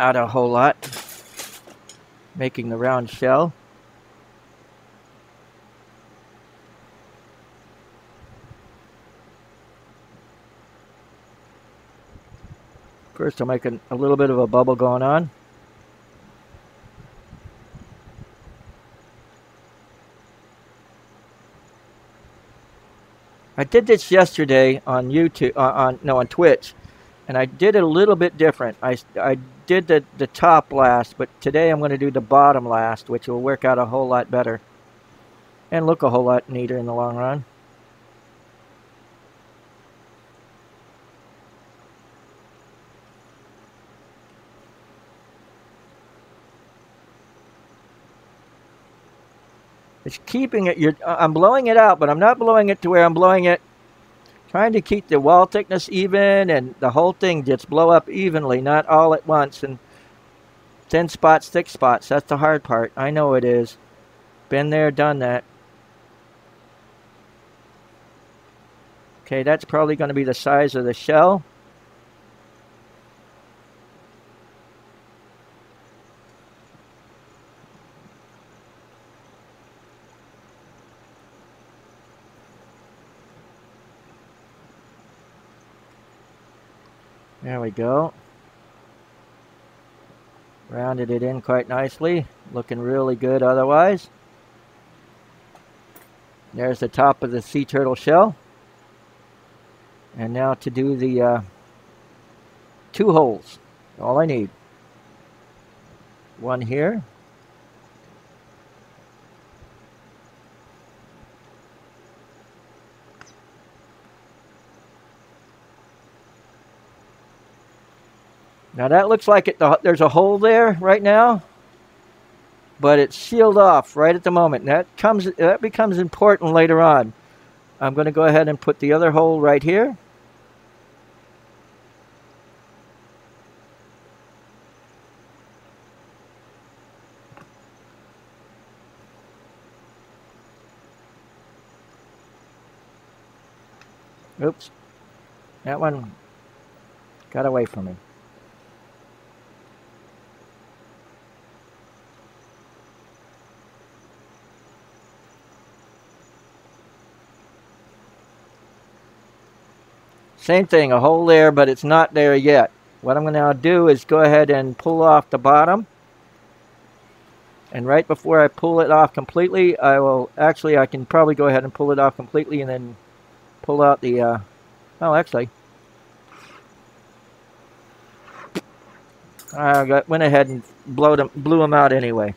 out a whole lot. Making the round shell. First, I'll make an, a little bit of a bubble going on. I did this yesterday on YouTube, uh, on no, on Twitch, and I did it a little bit different. I, I did the, the top last, but today I'm going to do the bottom last, which will work out a whole lot better and look a whole lot neater in the long run. It's keeping it, you're, I'm blowing it out, but I'm not blowing it to where I'm blowing it, trying to keep the wall thickness even and the whole thing just blow up evenly, not all at once. And thin spots, thick spots, that's the hard part. I know it is. Been there, done that. Okay, that's probably going to be the size of the shell. There we go. Rounded it in quite nicely. Looking really good otherwise. There's the top of the sea turtle shell. And now to do the uh, two holes. All I need. One here. Now that looks like it, the, there's a hole there right now, but it's sealed off right at the moment. And that comes, that becomes important later on. I'm going to go ahead and put the other hole right here. Oops, that one got away from me. Same thing, a hole there, but it's not there yet. What I'm going to now do is go ahead and pull off the bottom. And right before I pull it off completely, I will, actually I can probably go ahead and pull it off completely and then pull out the, uh, well actually, I got, went ahead and blowed them, blew them out anyway.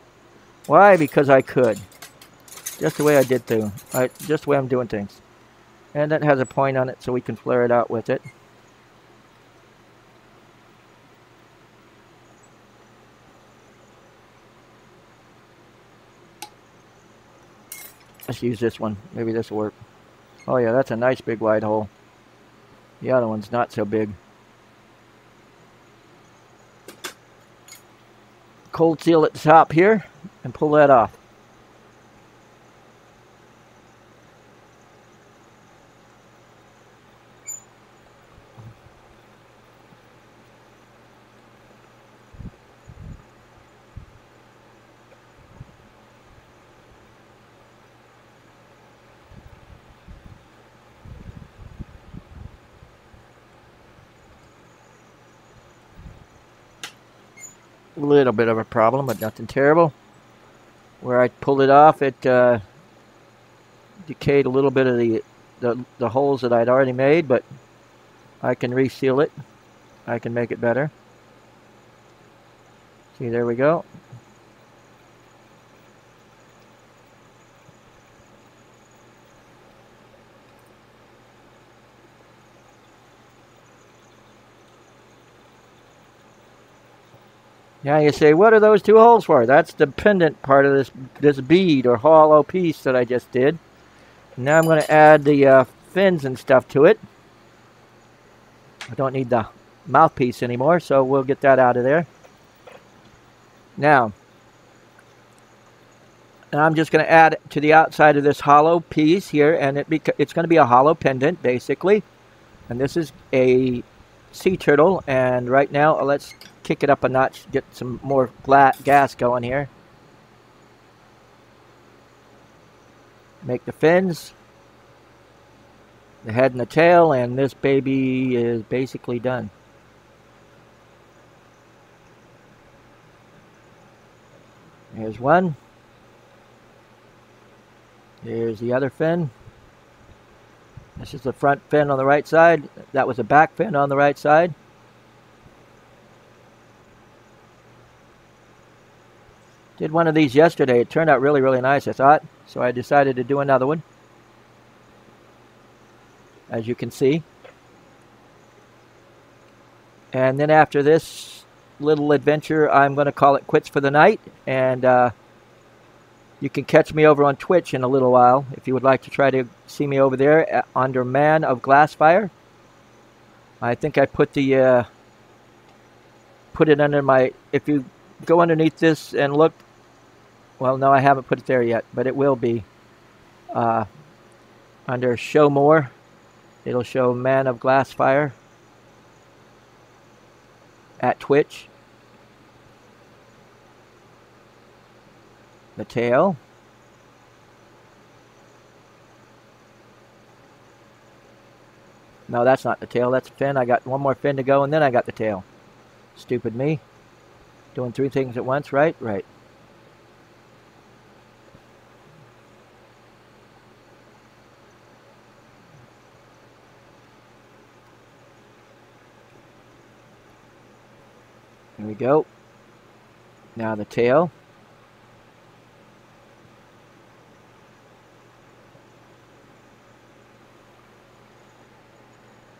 Why? Because I could. Just the way I did too. I, just the way I'm doing things. And that has a point on it so we can flare it out with it. Let's use this one. Maybe this will work. Oh yeah, that's a nice big wide hole. The other one's not so big. Cold seal at the top here and pull that off. Little bit of a problem, but nothing terrible. Where I pulled it off, it uh, decayed a little bit of the, the the holes that I'd already made, but I can reseal it. I can make it better. See, there we go. Now you say, what are those two holes for? That's the pendant part of this this bead or hollow piece that I just did. Now I'm going to add the uh, fins and stuff to it. I don't need the mouthpiece anymore, so we'll get that out of there. Now, I'm just going to add it to the outside of this hollow piece here, and it it's going to be a hollow pendant, basically. And this is a sea turtle, and right now, let's kick it up a notch, get some more gas going here. Make the fins, the head and the tail, and this baby is basically done. There's one. There's the other fin. This is the front fin on the right side. That was the back fin on the right side. Did one of these yesterday. It turned out really, really nice, I thought. So I decided to do another one. As you can see. And then after this little adventure, I'm going to call it quits for the night. And uh, you can catch me over on Twitch in a little while. If you would like to try to see me over there under Man of Glassfire. I think I put the... Uh, put it under my... If you go underneath this and look... Well, no, I haven't put it there yet, but it will be uh, under Show More. It'll show Man of Glassfire at Twitch. The tail. No, that's not the tail. That's a fin. I got one more fin to go, and then I got the tail. Stupid me. Doing three things at once, right? Right. There we go. Now the tail.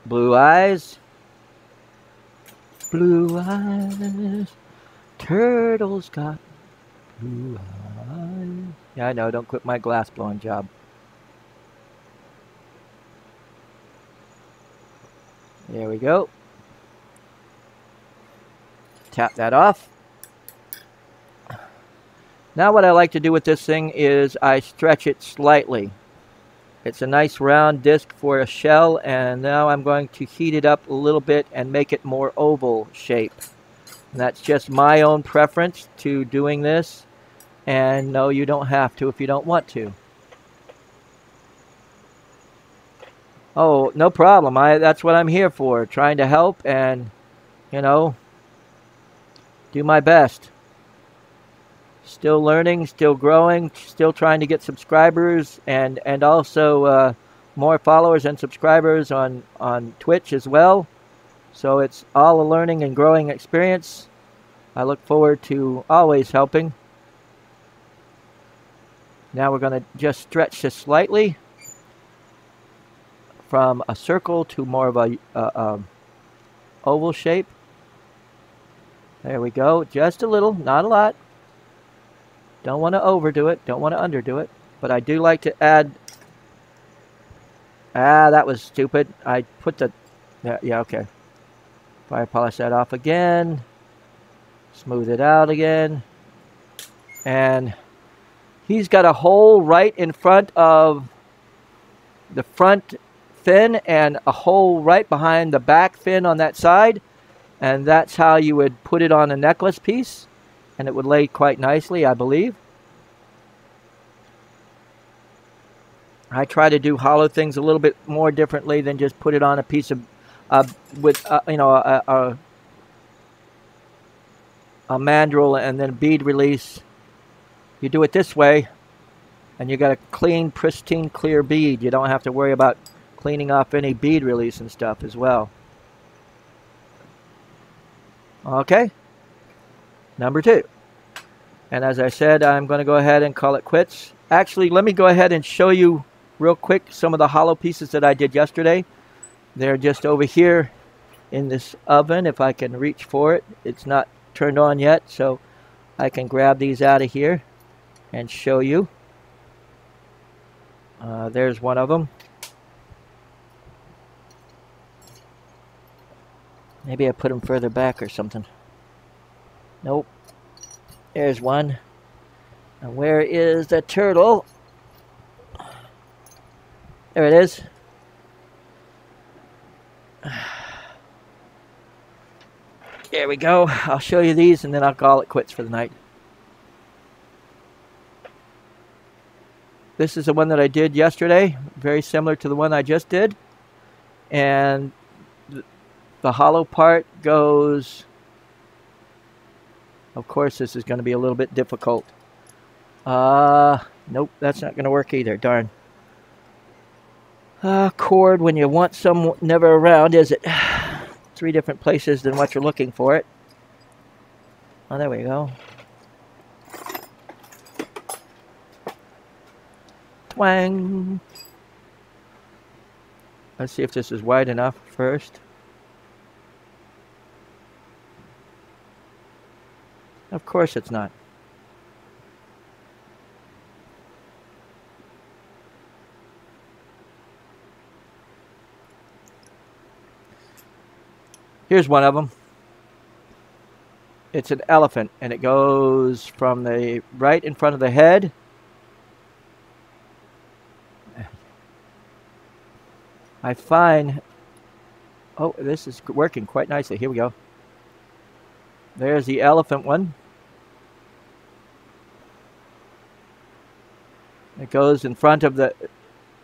Blue eyes. Blue eyes. Turtle's got blue eyes. Yeah, I know. Don't quit my glass blowing job. There we go. Tap that off. Now what I like to do with this thing is I stretch it slightly. It's a nice round disc for a shell, and now I'm going to heat it up a little bit and make it more oval shape. And that's just my own preference to doing this. And no, you don't have to if you don't want to. Oh, no problem. I that's what I'm here for, trying to help and, you know, do my best. Still learning, still growing, still trying to get subscribers and and also uh, more followers and subscribers on on Twitch as well. So it's all a learning and growing experience. I look forward to always helping. Now we're going to just stretch this slightly from a circle to more of a uh, um, oval shape. There we go. Just a little, not a lot. Don't want to overdo it. Don't want to underdo it. But I do like to add... Ah, that was stupid. I put the... Yeah, yeah, okay. Fire polish that off again. Smooth it out again. And he's got a hole right in front of the front fin and a hole right behind the back fin on that side. And that's how you would put it on a necklace piece. And it would lay quite nicely, I believe. I try to do hollow things a little bit more differently than just put it on a piece of, uh, with uh, you know, a, a, a mandrel and then a bead release. You do it this way, and you got a clean, pristine, clear bead. You don't have to worry about cleaning off any bead release and stuff as well. Okay. Number two. And as I said, I'm going to go ahead and call it quits. Actually, let me go ahead and show you real quick some of the hollow pieces that I did yesterday. They're just over here in this oven, if I can reach for it. It's not turned on yet, so I can grab these out of here and show you. Uh, there's one of them. Maybe I put them further back or something. Nope. There's one. And where is the turtle? There it is. There we go. I'll show you these and then I'll call it quits for the night. This is the one that I did yesterday. Very similar to the one I just did. And the hollow part goes... Of course, this is going to be a little bit difficult. Uh, nope, that's not going to work either, darn. Uh, cord, when you want some, never around, is it? Three different places than what you're looking for it. Oh, there we go. Twang! Let's see if this is wide enough first. Of course it's not. Here's one of them. It's an elephant, and it goes from the right in front of the head. I find... Oh, this is working quite nicely. Here we go. There's the elephant one. It goes in front of the,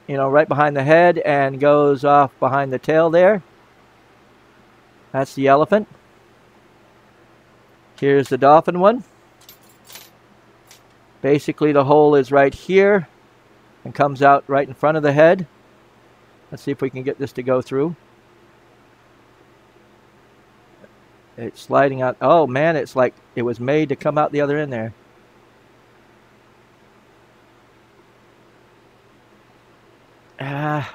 you know, right behind the head and goes off behind the tail there. That's the elephant. Here's the dolphin one. Basically the hole is right here and comes out right in front of the head. Let's see if we can get this to go through. It's sliding out. Oh, man, it's like it was made to come out the other end there. Ah.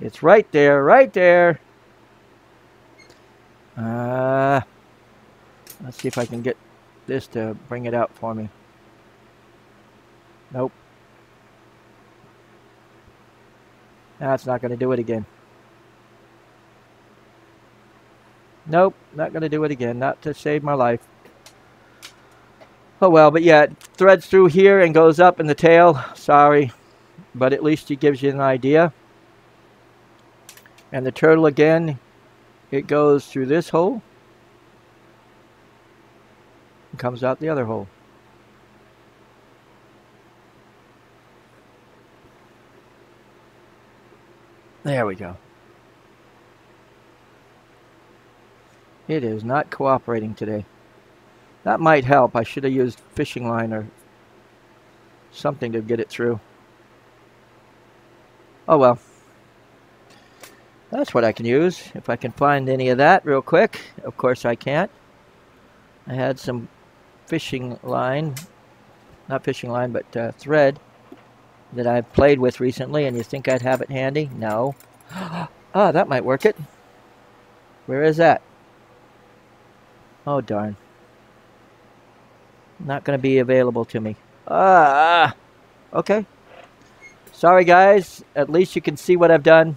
It's right there, right there. Uh, let's see if I can get this to bring it out for me. Nope. That's not going to do it again. Nope, not going to do it again. Not to save my life. Oh well, but yeah, it threads through here and goes up in the tail. Sorry, but at least it gives you an idea. And the turtle again, it goes through this hole and comes out the other hole. There we go. It is not cooperating today. That might help. I should have used fishing line or something to get it through. Oh well. That's what I can use. If I can find any of that real quick. Of course I can't. I had some fishing line. Not fishing line, but uh, thread that I've played with recently, and you think I'd have it handy? No. Ah, oh, that might work it. Where is that? Oh, darn. Not going to be available to me. Ah, okay. Sorry, guys. At least you can see what I've done.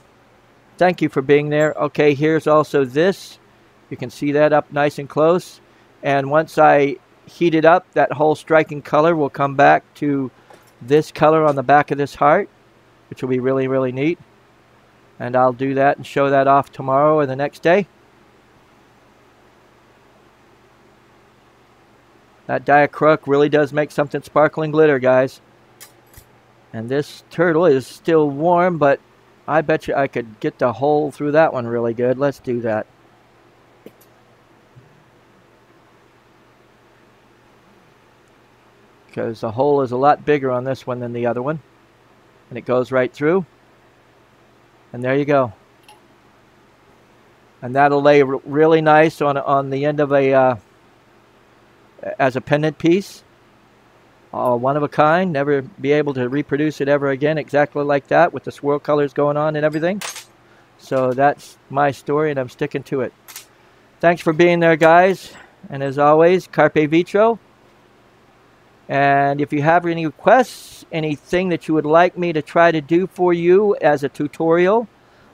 Thank you for being there. Okay, here's also this. You can see that up nice and close. And once I heat it up, that whole striking color will come back to this color on the back of this heart, which will be really, really neat. And I'll do that and show that off tomorrow or the next day. That diacrylic really does make something sparkling glitter, guys. And this turtle is still warm, but I bet you I could get the hole through that one really good. Let's do that. Because the hole is a lot bigger on this one than the other one. And it goes right through. And there you go. And that'll lay really nice on, on the end of a... Uh, as a pendant piece, uh, one of a kind. Never be able to reproduce it ever again exactly like that, with the swirl colors going on and everything. So that's my story, and I'm sticking to it. Thanks for being there, guys, and as always, carpe vitro. And if you have any requests, anything that you would like me to try to do for you as a tutorial,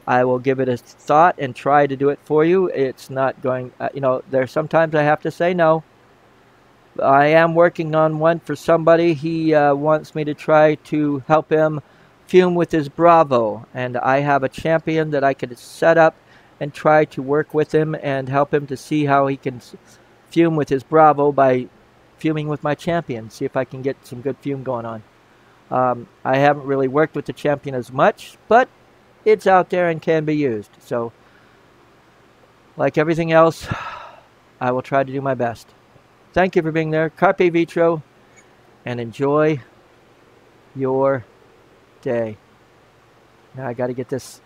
I will give it a thought and try to do it for you. It's not going, uh, you know, there's sometimes I have to say no. I am working on one for somebody. He uh, wants me to try to help him fume with his Bravo. And I have a champion that I could set up and try to work with him and help him to see how he can fume with his Bravo by fuming with my champion. See if I can get some good fume going on. Um, I haven't really worked with the champion as much, but it's out there and can be used. So, like everything else, I will try to do my best. Thank you for being there. Carpe vitro, and enjoy your day. Now I got to get this